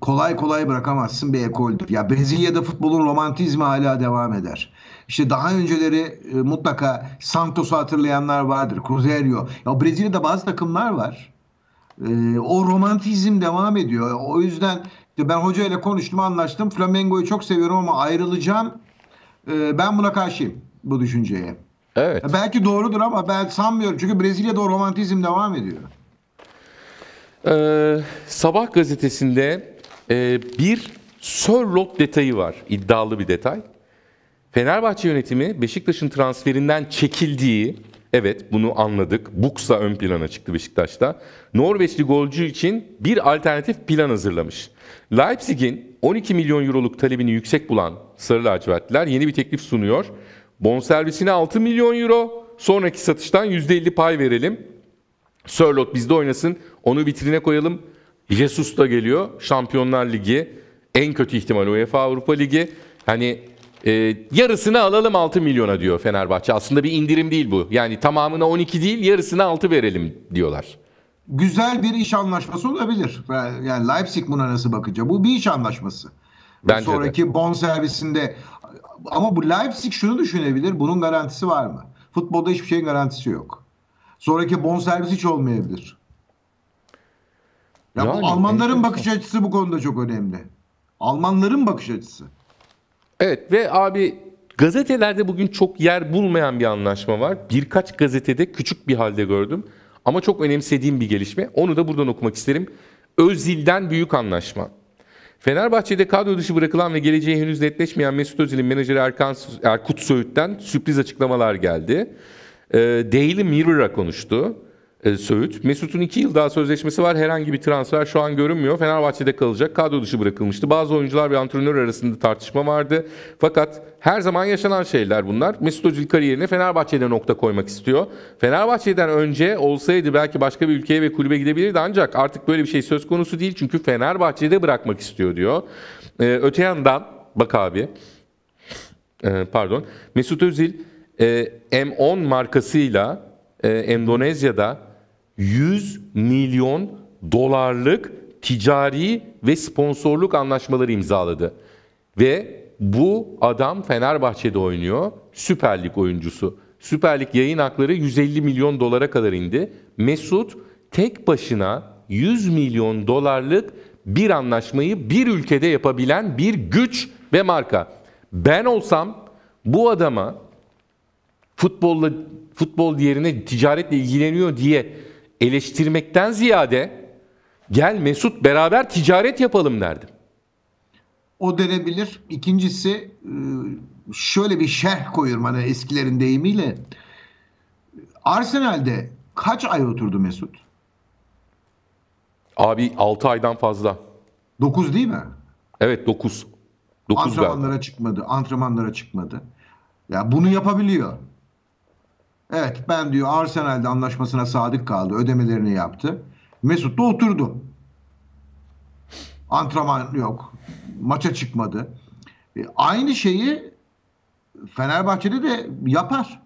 kolay kolay bırakamazsın, bir ekoldür. Ya Brezilya'da futbolun romantizmi hala devam eder. İşte daha önceleri mutlaka Santos'u hatırlayanlar vardır. Cruzeiro. Ya Brezilya'da bazı takımlar var. O romantizm devam ediyor. O yüzden ben hocayla konuştum, anlaştım. Flamengo'yu çok seviyorum ama ayrılacağım. Ben buna karşıyım, bu düşünceye. Evet. Belki doğrudur ama ben sanmıyorum. Çünkü Brezilya'da o romantizm devam ediyor. Sabah gazetesinde bir Sörloth detayı var. İddialı bir detay. Fenerbahçe yönetimi Beşiktaş'ın transferinden çekildiği, evet bunu anladık. Buksa ön plana çıktı Beşiktaş'ta. Norveçli golcü için bir alternatif plan hazırlamış. Leipzig'in 12 milyon euroluk talebini yüksek bulan Sarı Lacivertliler yeni bir teklif sunuyor. Bonservisine 6 milyon euro, sonraki satıştan %50 pay verelim. Sörloth bizde oynasın, onu vitrine koyalım. Jesus da geliyor. Şampiyonlar Ligi, en kötü ihtimal UEFA Avrupa Ligi. Hani... yarısını alalım 6 milyona diyor Fenerbahçe. Aslında bir indirim değil bu. Yani tamamına 12 değil, yarısına 6 verelim diyorlar. Güzel bir iş anlaşması olabilir. Yani Leipzig buna nasıl bakacak? Bu bir iş anlaşması. Bence sonraki bonservisinde. Ama bu Leipzig şunu düşünebilir: bunun garantisi var mı? Futbolda hiçbir şeyin garantisi yok. Sonraki bonservis hiç olmayabilir. Ya yani, bu Almanların bakış açısı bu konuda çok önemli. Almanların bakış açısı. Evet ve abi gazetelerde bugün çok yer bulmayan bir anlaşma var. Birkaç gazetede küçük bir halde gördüm. Ama çok önemsediğim bir gelişme. Onu da buradan okumak isterim. Özil'den büyük anlaşma. Fenerbahçe'de kadro dışı bırakılan ve geleceği henüz netleşmeyen Mesut Özil'in menajeri Erkut Söğüt'ten sürpriz açıklamalar geldi. Daily Mirror'a konuştu Söğüt. Mesut'un 2 yıl daha sözleşmesi var. Herhangi bir transfer şu an görünmüyor. Fenerbahçe'de kalacak. Kadro dışı bırakılmıştı. Bazı oyuncular ve antrenör arasında tartışma vardı. Fakat her zaman yaşanan şeyler bunlar. Mesut Özil kariyerine Fenerbahçe'de nokta koymak istiyor. Fenerbahçe'den önce olsaydı belki başka bir ülkeye ve kulübe gidebilirdi. Ancak artık böyle bir şey söz konusu değil. Çünkü Fenerbahçe'de bırakmak istiyor diyor. Öte yandan bak abi. Mesut Özil M10 markasıyla Endonezya'da 100 milyon dolarlık ticari ve sponsorluk anlaşmaları imzaladı. Ve bu adam Fenerbahçe'de oynuyor. Süper Lig oyuncusu. Süper Lig yayın hakları 150 milyon dolara kadar indi. Mesut tek başına 100 milyon dolarlık bir anlaşmayı bir ülkede yapabilen bir güç ve marka. Ben olsam bu adama futbol yerine ticaretle ilgileniyor diye eleştirmekten ziyade gel Mesut beraber ticaret yapalım derdim. O denebilir. İkincisi şöyle bir şerh koyuyorum hani eskilerin deyimiyle. Arsenal'de kaç ay oturdu Mesut? Abi 6 aydan fazla. 9 değil mi? Evet 9. Antrenmanlara çıkmadı. Ya bunu yapabiliyor. Evet ben diyor Arsenal'de anlaşmasına sadık kaldı. Ödemelerini yaptı. Mesut da oturdu. Antrenman yok. Maça çıkmadı. Aynı şeyi Fenerbahçe'de de yapar.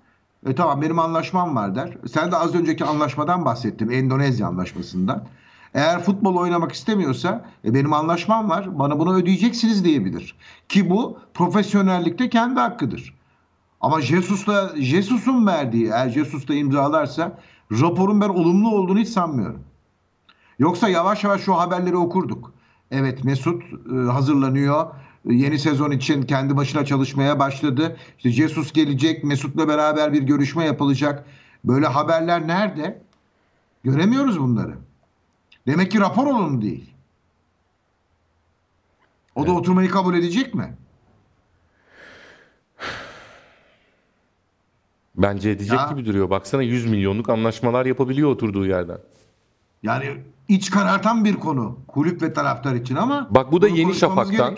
Tamam benim anlaşmam var der. Sen de az önceki anlaşmadan bahsettin. Endonezya anlaşmasından. Eğer futbol oynamak istemiyorsa benim anlaşmam var, bana bunu ödeyeceksiniz diyebilir. Ki bu profesyonellikte kendi hakkıdır. Ama Jesus'un verdiği, eğer Jesus da imzalarsa raporun ben olumlu olduğunu hiç sanmıyorum. Yoksa yavaş yavaş şu haberleri okurduk. Evet, Mesut hazırlanıyor. Yeni sezon için kendi başına çalışmaya başladı. İşte Jesus gelecek, Mesut'la beraber bir görüşme yapılacak. Böyle haberler nerede? Göremiyoruz bunları. Demek ki rapor olumlu değil. O da oturmayı kabul edecek mi? Bence edecek gibi duruyor. Baksana 100 milyonluk anlaşmalar yapabiliyor oturduğu yerden. Yani iç karartan bir konu kulüp ve taraftar için ama bak bu da Yeni Şafak'tan.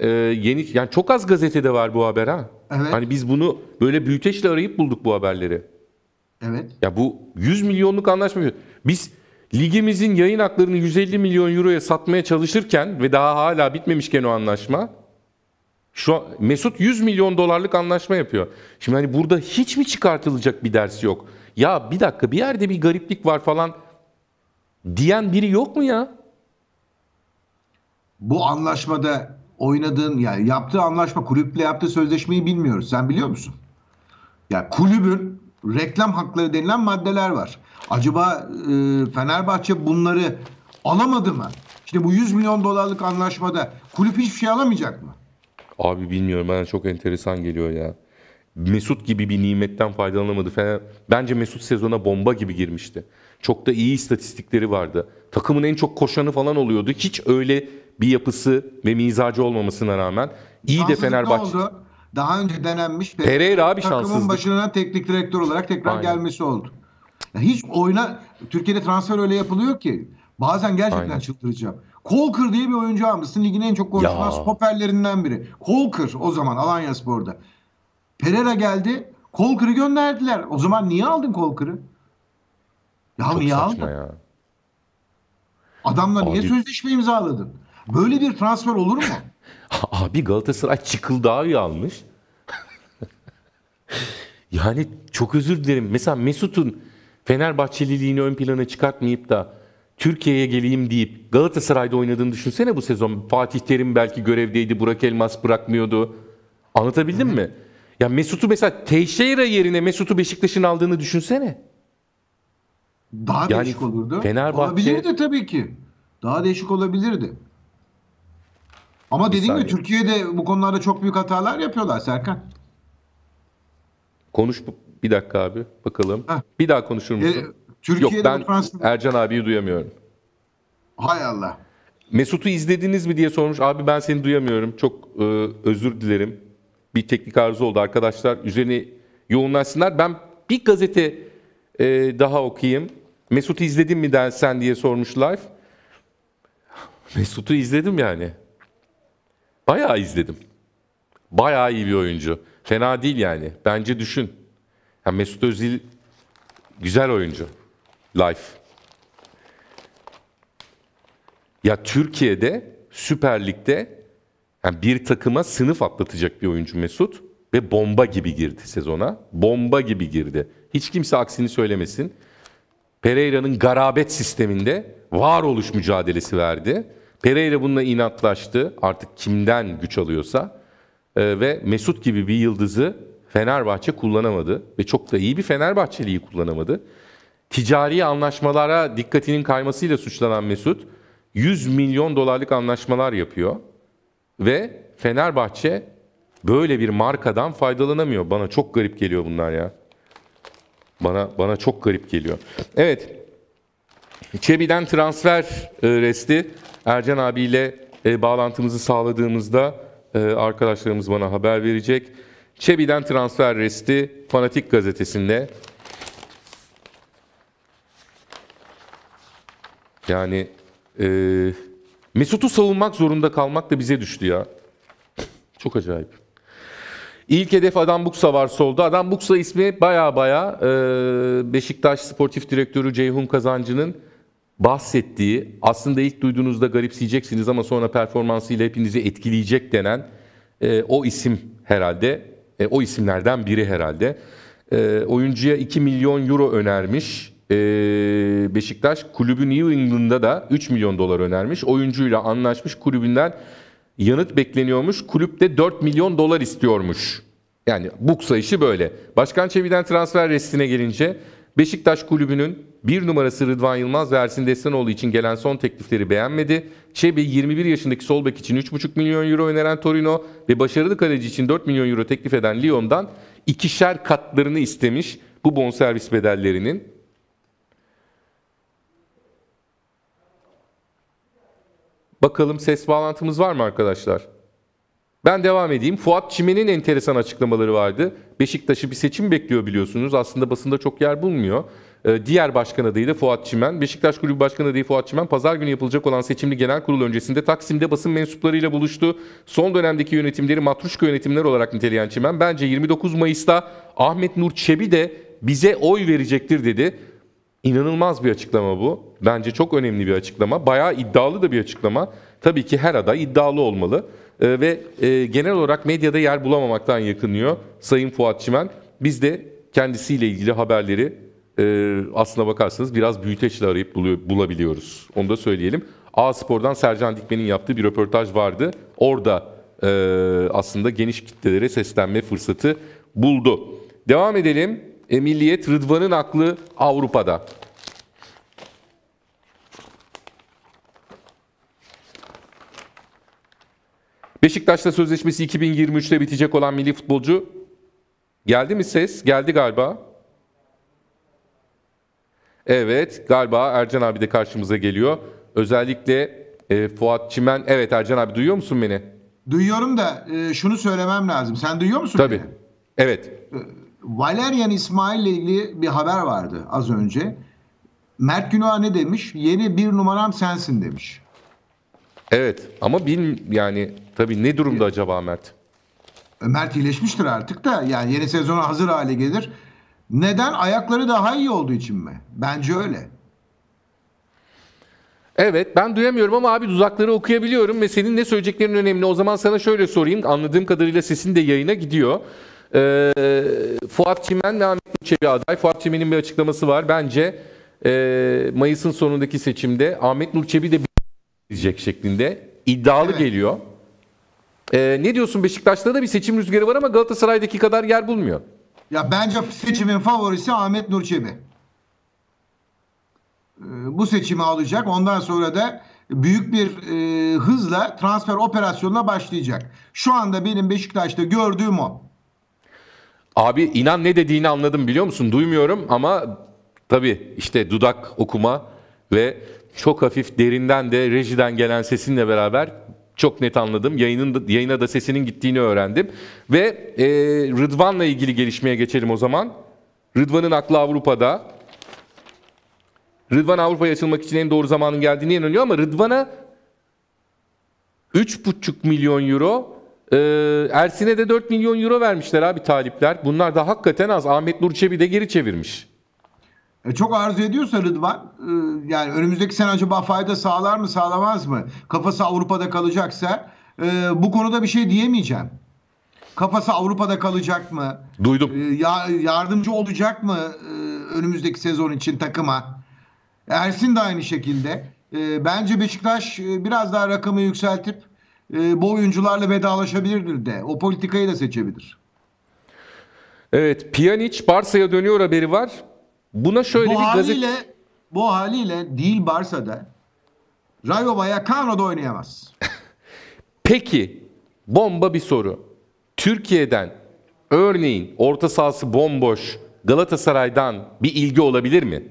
Yani çok az gazetede var bu haber ha. Evet. Hani biz bunu böyle büyüteçle arayıp bulduk bu haberleri. Evet. Ya bu 100 milyonluk anlaşma. Biz ligimizin yayın haklarını 150 milyon euroya satmaya çalışırken ve daha hala bitmemişken o anlaşma, şu an Mesut 100 milyon dolarlık anlaşma yapıyor. Şimdi hani burada hiç mi çıkartılacak bir ders yok? Ya bir dakika, bir yerde bir gariplik var falan diyen biri yok mu ya? Bu anlaşmada oynadığın, yani yaptığı anlaşma, kulüple yaptığı sözleşmeyi bilmiyoruz. Sen biliyor musun? Ya kulübün reklam hakları denilen maddeler var. Acaba Fenerbahçe bunları alamadı mı? İşte bu 100 milyon dolarlık anlaşmada kulüp hiçbir şey alamayacak mı? Abi bilmiyorum, bana çok enteresan geliyor ya. Mesut gibi bir nimetten faydalanamadı. Bence Mesut sezona bomba gibi girmişti. Çok da iyi istatistikleri vardı. Takımın en çok koşanı falan oluyordu. Hiç öyle bir yapısı ve mizacı olmamasına rağmen iyi de Fenerbahçe. Oldu. Daha önce denenmiş Pereira abi takımın şanssızlık. Başına teknik direktör olarak tekrar gelmesi oldu. Ya hiç Türkiye'de transfer öyle yapılıyor ki bazen gerçekten çıldıracağım. Kolker diye bir oyuncu almışsın. Ligin en çok konuşulan stoperlerinden biri. Kolker o zaman Alanyaspor'da. Pereira geldi. Kolker'ı gönderdiler. O zaman niye aldın Kolker'ı? Ya çok niye aldın? Ya. Adamla niye sözleşme imzaladın? Böyle bir transfer olur mu? Abi Galatasaray Çıkıldağ'ı almış. Yani çok özür dilerim. Mesela Mesut'un Fenerbahçeliliğini ön plana çıkartmayıp da Türkiye'ye geleyim deyip Galatasaray'da oynadığını düşünsene bu sezon. Fatih Terim belki görevdeydi. Burak Elmas bırakmıyordu. Anlatabildim mi? Ya Mesut'u mesela Teixeira yerine Mesut'u Beşiktaş'ın aldığını düşünsene. Daha değişik olurdu. Fenerbahçe... Olabilirdi tabii ki. Daha değişik olabilirdi. Ama dediğim gibi Türkiye'de bu konularda çok büyük hatalar yapıyorlar Serkan. Konuş bir dakika abi bakalım. Bir daha konuşur musun? Türkiye'de yok, ben Ercan abiyi duyamıyorum. Hay Allah. Mesut'u izlediniz mi diye sormuş. Abi ben seni duyamıyorum. Çok özür dilerim. Bir teknik arıza oldu arkadaşlar. Üzerine yoğunlaşsınlar. Ben bir gazete daha okuyayım. Mesut'u izledin mi dersen diye sormuş Live. Mesut'u izledim yani. Bayağı izledim. Bayağı iyi bir oyuncu. Fena değil yani. Bence düşün. Yani Mesut Özil güzel oyuncu. Live. Ya Türkiye'de Süper Lig'de yani bir takıma sınıf atlatacak bir oyuncu Mesut ve bomba gibi girdi sezona. Bomba gibi girdi. Hiç kimse aksini söylemesin. Pereira'nın garabet sisteminde varoluş mücadelesi verdi. Pereira bununla inatlaştı. Artık kimden güç alıyorsa ve Mesut gibi bir yıldızı Fenerbahçe kullanamadı ve çok da iyi bir Fenerbahçeliyi kullanamadı. Ticari anlaşmalara dikkatinin kaymasıyla suçlanan Mesut 100 milyon dolarlık anlaşmalar yapıyor ve Fenerbahçe böyle bir markadan faydalanamıyor. Bana çok garip geliyor bunlar ya. Bana çok garip geliyor. Evet. Çebi'den transfer resti. Ercan abiyle bağlantımızı sağladığımızda arkadaşlarımız bana haber verecek. Çebi'den transfer resti Fanatik gazetesinde. Yani Mesut'u savunmak zorunda kalmak da bize düştü ya. Çok acayip. İlk hedef Adam Buksa var solda. Adam Buksa ismi baya Beşiktaş Sportif Direktörü Ceyhun Kazancı'nın bahsettiği, aslında ilk duyduğunuzda garipseyeceksiniz ama sonra performansıyla hepinizi etkileyecek denen o isim herhalde, o isimlerden biri herhalde. Oyuncuya 2 milyon euro önermiş Beşiktaş kulübü New England'da da 3 milyon dolar önermiş. Oyuncuyla anlaşmış, kulübünden yanıt bekleniyormuş. Kulüp de 4 milyon dolar istiyormuş. Yani Buksa işi böyle. Başkan Çebi'den transfer restine gelince Beşiktaş kulübünün 1 numarası Rıdvan Yılmaz ve Ersin Destanoğlu için gelen son teklifleri beğenmedi. Çebi 21 yaşındaki sol bek için 3,5 milyon euro öneren Torino ve başarılı kaleci için 4 milyon euro teklif eden Lyon'dan ikişer katlarını istemiş bu bonservis bedellerinin. Bakalım ses bağlantımız var mı arkadaşlar? Ben devam edeyim. Fuat Çimen'in enteresan açıklamaları vardı. Beşiktaş'ı bir seçim bekliyor biliyorsunuz. Aslında basında çok yer bulmuyor. Diğer başkan adayı da Fuat Çimen. Beşiktaş Kulübü Başkan adayı Fuat Çimen pazar günü yapılacak olan seçimli genel kurul öncesinde Taksim'de basın mensuplarıyla buluştu. Son dönemdeki yönetimleri matruşka yönetimler olarak niteleyen Çimen, bence 29 Mayıs'ta Ahmet Nur Çebi de bize oy verecektir dedi. İnanılmaz bir açıklama bu. Bence çok önemli bir açıklama. Bayağı iddialı da bir açıklama. Tabii ki her aday iddialı olmalı. Ve genel olarak medyada yer bulamamaktan yakınıyor Sayın Fuat Çimen. Biz de kendisiyle ilgili haberleri aslına bakarsanız biraz büyüteçle arayıp bulabiliyoruz. Onu da söyleyelim. A Spor'dan Sercan Dikmen'in yaptığı bir röportaj vardı. Orada aslında geniş kitlelere seslenme fırsatı buldu. Devam edelim. Milliyet, Rıdvan'ın aklı Avrupa'da. Beşiktaş'la sözleşmesi 2023'te bitecek olan milli futbolcu. Geldi mi ses? Geldi galiba. Evet, galiba Ercan abi de karşımıza geliyor. Özellikle Fuat Çimen. Evet Ercan abi, duyuyor musun beni? Duyuyorum da şunu söylemem lazım. Sen duyuyor musun beni? Tabii. Evet. Valerian İsmail ile ilgili bir haber vardı az önce. Mert Günah ne demiş? Yeni bir numaram sensin demiş. Evet ama yani tabii ne durumda acaba Mert? Mert iyileşmiştir artık da, yani yeni sezona hazır hale gelir. Neden? Ayakları daha iyi olduğu için mi? Bence öyle. Evet, ben duyamıyorum ama abi dudakları okuyabiliyorum ve senin ne söyleyeceklerin önemli. O zaman sana şöyle sorayım, anladığım kadarıyla sesin de yayına gidiyor. Fuat Çimen ve Ahmet Nurçebi aday. Fuat Çimen'in bir açıklaması var. Bence Mayıs'ın sonundaki seçimde Ahmet Nurçebi de bilecek şeklinde iddialı geliyor. Ne diyorsun? Beşiktaş'ta da bir seçim rüzgarı var ama Galatasaray'daki kadar yer bulmuyor. Ya bence seçimin favorisi Ahmet Nurçebi. Bu seçimi alacak. Ondan sonra da büyük bir hızla transfer operasyonuna başlayacak. Şu anda benim Beşiktaş'ta gördüğüm o. Abi inan ne dediğini anladım biliyor musun? Duymuyorum ama tabii işte dudak okuma ve çok hafif derinden de rejiden gelen sesinle beraber çok net anladım. Yayına da sesinin gittiğini öğrendim. Ve Rıdvan'la ilgili gelişmeye geçelim o zaman. Rıdvan'ın aklı Avrupa'da. Rıdvan Avrupa'ya açılmak için en doğru zamanın geldiğine inanıyor ama Rıdvan'a 3,5 milyon euro... Ersin'e de 4 milyon euro vermişler abi talipler. Bunlar da hakikaten az. Ahmet Nur Çebi de geri çevirmiş. Çok arzu ediyorsa Rıdvan, yani önümüzdeki sene acaba fayda sağlar mı sağlamaz mı? Kafası Avrupa'da kalacaksa bu konuda bir şey diyemeyeceğim. Kafası Avrupa'da kalacak mı? Duydum. Yardımcı olacak mı önümüzdeki sezon için takıma? Ersin de aynı şekilde. Bence Beşiktaş biraz daha rakamı yükseltip bu oyuncularla vedalaşabilir de. O politikayı da seçebilir. Evet. Pjanic Barça'ya dönüyor haberi var. Buna şöyle bu haliyle değil Barça'da, Rayo Vallecano'da oynayamaz. Peki. Bomba bir soru. Türkiye'den örneğin orta sahası bomboş Galatasaray'dan bir ilgi olabilir mi?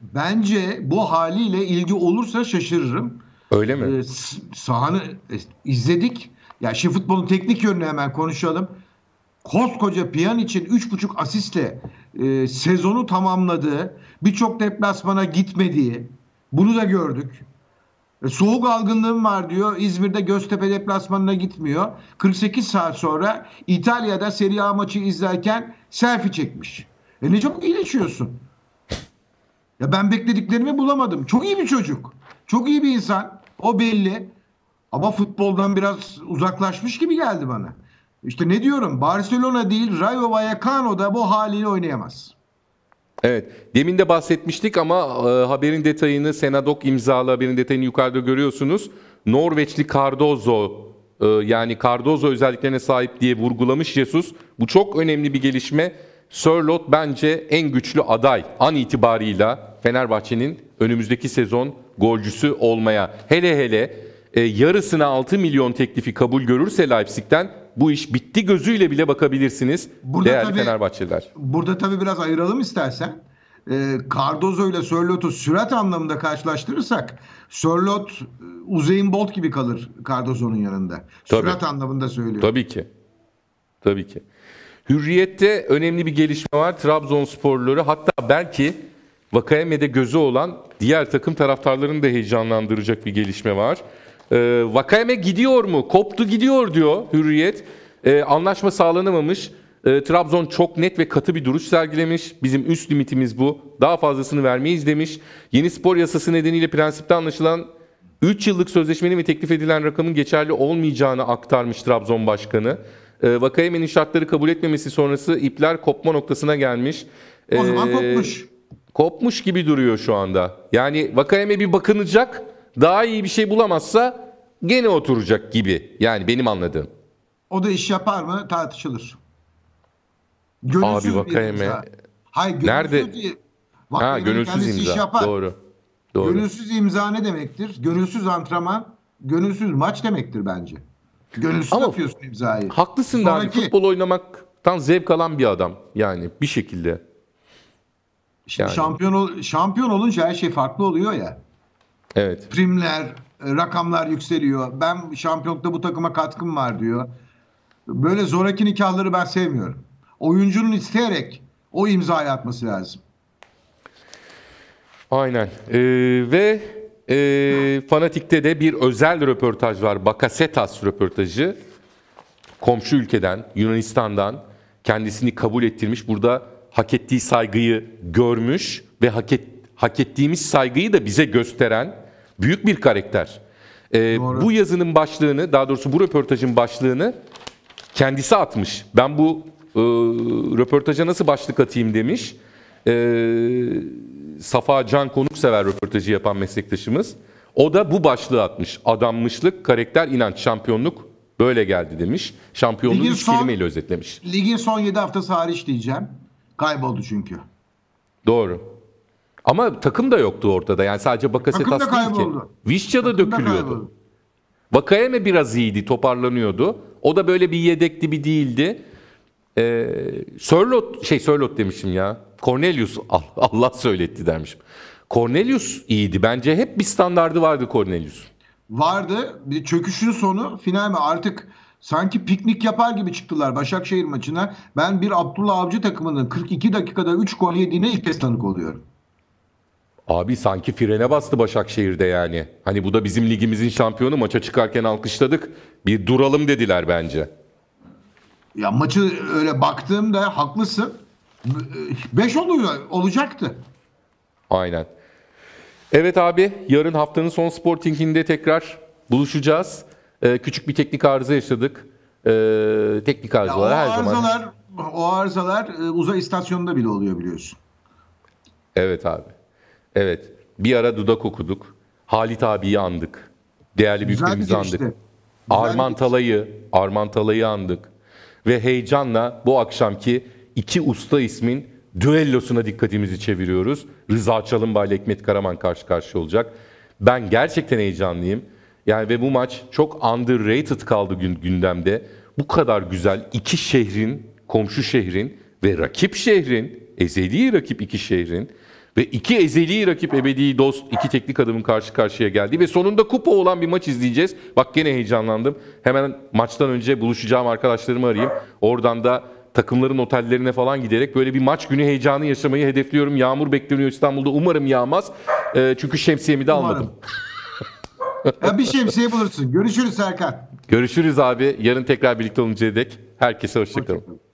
Bence bu haliyle ilgi olursa şaşırırım. Öyle mi? Sahanı izledik. Ya şimdi futbolun teknik yönünü hemen konuşalım. Koskoca Pjanic'in 3,5 asistle sezonu tamamladığı, birçok deplasmana gitmediği, bunu da gördük. Soğuk algınlığım var diyor. İzmir'de Göztepe deplasmanına gitmiyor. 48 saat sonra İtalya'da Serie A maçı izlerken selfie çekmiş. Ne çok iyileşiyorsun. Ya ben beklediklerimi bulamadım. Çok iyi bir çocuk. Çok iyi bir insan. O belli. Ama futboldan biraz uzaklaşmış gibi geldi bana. İşte ne diyorum? Barcelona değil, Rayo Vallecano'da bu haliyle oynayamaz. Evet. Demin de bahsetmiştik ama haberin detayını, Senadok imzalı haberin detayını yukarıda görüyorsunuz. Norveçli Cardozo, yani Cardozo özelliklerine sahip diye vurgulamış Jesus. Bu çok önemli bir gelişme. Sörloth bence en güçlü aday an itibarıyla Fenerbahçe'nin önümüzdeki sezon golcüsü olmaya. Hele hele yarısına 6 milyon teklifi kabul görürse Leipzig'ten bu iş bitti gözüyle bile bakabilirsiniz burada değerli Fenerbahçeliler. Burada tabii biraz ayıralım istersen. Cardozo ile Sörloth'u sürat anlamında karşılaştırırsak Sörloth Usain Bolt gibi kalır Cardozo'nun yanında. Tabii. Sürat anlamında söylüyorum. Tabii ki. Tabii ki. Hürriyet'te önemli bir gelişme var. Trabzonsporluları, hatta belki Vakayeme'de gözü olan diğer takım taraftarlarını da heyecanlandıracak bir gelişme var. Vakayeme gidiyor mu? Koptu gidiyor diyor Hürriyet. Anlaşma sağlanamamış. Trabzon çok net ve katı bir duruş sergilemiş. Bizim üst limitimiz bu. Daha fazlasını vermeyiz demiş. Yeni spor yasası nedeniyle prensipte anlaşılan 3 yıllık sözleşmenin ve teklif edilen rakamın geçerli olmayacağını aktarmış Trabzon Başkanı. Vakayeme'nin şartları kabul etmemesi sonrası ipler kopma noktasına gelmiş. O zaman kopmuş. Kopmuş gibi duruyor şu anda. Yani Vakayeme bir bakınacak, daha iyi bir şey bulamazsa gene oturacak gibi. Yani benim anladığım. O da iş yapar mı tartışılır. Gönülsüz abi Vakayeme. Hayır, gönülsüz nerede? Diye. Ha, gönülsüz imza. Doğru. Doğru. Gönülsüz imza ne demektir? Gönülsüz antrenman, gönülsüz maç demektir bence. Gönülsüz ama atıyorsun imzayı. Haklısın da abi, futbol oynamaktan zevk alan bir adam. Yani bir şekilde. Yani. Şampiyon olunca her şey farklı oluyor ya. Evet. Primler, rakamlar yükseliyor. Ben şampiyonlukta bu takıma katkım var diyor. Böyle zoraki nikahları ben sevmiyorum. Oyuncunun isteyerek o imzayı atması lazım. Aynen. Ve Fanatik'te de bir özel röportaj var. Bakasetas röportajı. Komşu ülkeden, Yunanistan'dan kendisini kabul ettirmiş. Burada hak ettiği saygıyı görmüş ve hak ettiğimiz saygıyı da bize gösteren büyük bir karakter. Bu yazının başlığını, daha doğrusu bu röportajın başlığını kendisi atmış. Ben bu röportaja nasıl başlık atayım demiş. Safa Can Konuksever röportajı yapan meslektaşımız. O da bu başlığı atmış. Adanmışlık, karakter, inanç, şampiyonluk böyle geldi demiş. Şampiyonluğu 3 kelimeyle özetlemiş. Ligin son 7 haftası hariç diyeceğim. Kayboldu çünkü. Doğru. Ama takım da yoktu ortada. Yani sadece Bakasetas değil ki. Vişça da dökülüyordu. Vakayeme biraz iyiydi, toparlanıyordu. O da böyle bir yedek gibi değildi. Sörloth demişim ya. Cornelius, Allah söyletti dermişim. Cornelius iyiydi. Bence hep bir standardı vardı Cornelius. Vardı. Bir çöküşün sonu final mi? Artık sanki piknik yapar gibi çıktılar Başakşehir maçına. Ben bir Abdullah Avcı takımının 42 dakikada 3 gol yediğine ilk kez tanık oluyorum. Abi sanki frene bastı Başakşehir'de yani. Hani bu da bizim ligimizin şampiyonu, maça çıkarken alkışladık. Bir duralım dediler bence. Ya maçı öyle baktığımda haklısın. 5 olacaktı. Aynen. Evet abi, yarın haftanın son Sporting'inde tekrar buluşacağız. Küçük bir teknik arıza yaşadık. Teknik arızalar her zaman. O arızalar uzay istasyonunda bile oluyor biliyorsun. Evet abi. Evet. Bir ara dudak okuduk. Halit abiyi andık. Değerli büyüklerimizi andık. Arman Talay'ı andık. Ve heyecanla bu akşamki iki usta ismin düellosuna dikkatimizi çeviriyoruz. Rıza Çalımbay ile Hikmet Karaman karşı karşıya olacak. Ben gerçekten heyecanlıyım. Yani ve bu maç çok underrated kaldı gündemde. Bu kadar güzel iki şehrin, komşu şehrin ve rakip şehrin, ezeli rakip iki şehrin ve iki ezeli rakip, ebedi dost, iki teknik adamın karşı karşıya geldiği ve sonunda kupa olan bir maç izleyeceğiz. Bak gene heyecanlandım. Hemen maçtan önce buluşacağım arkadaşlarımı arayayım. Oradan da takımların otellerine falan giderek böyle bir maç günü heyecanı yaşamayı hedefliyorum. Yağmur bekleniyor İstanbul'da. Umarım yağmaz. Çünkü şemsiyemi de almadım. Bir şemsiye bulursun. Görüşürüz Erkan. Görüşürüz abi. Yarın tekrar birlikte oluncaya dek herkese hoşçakalın.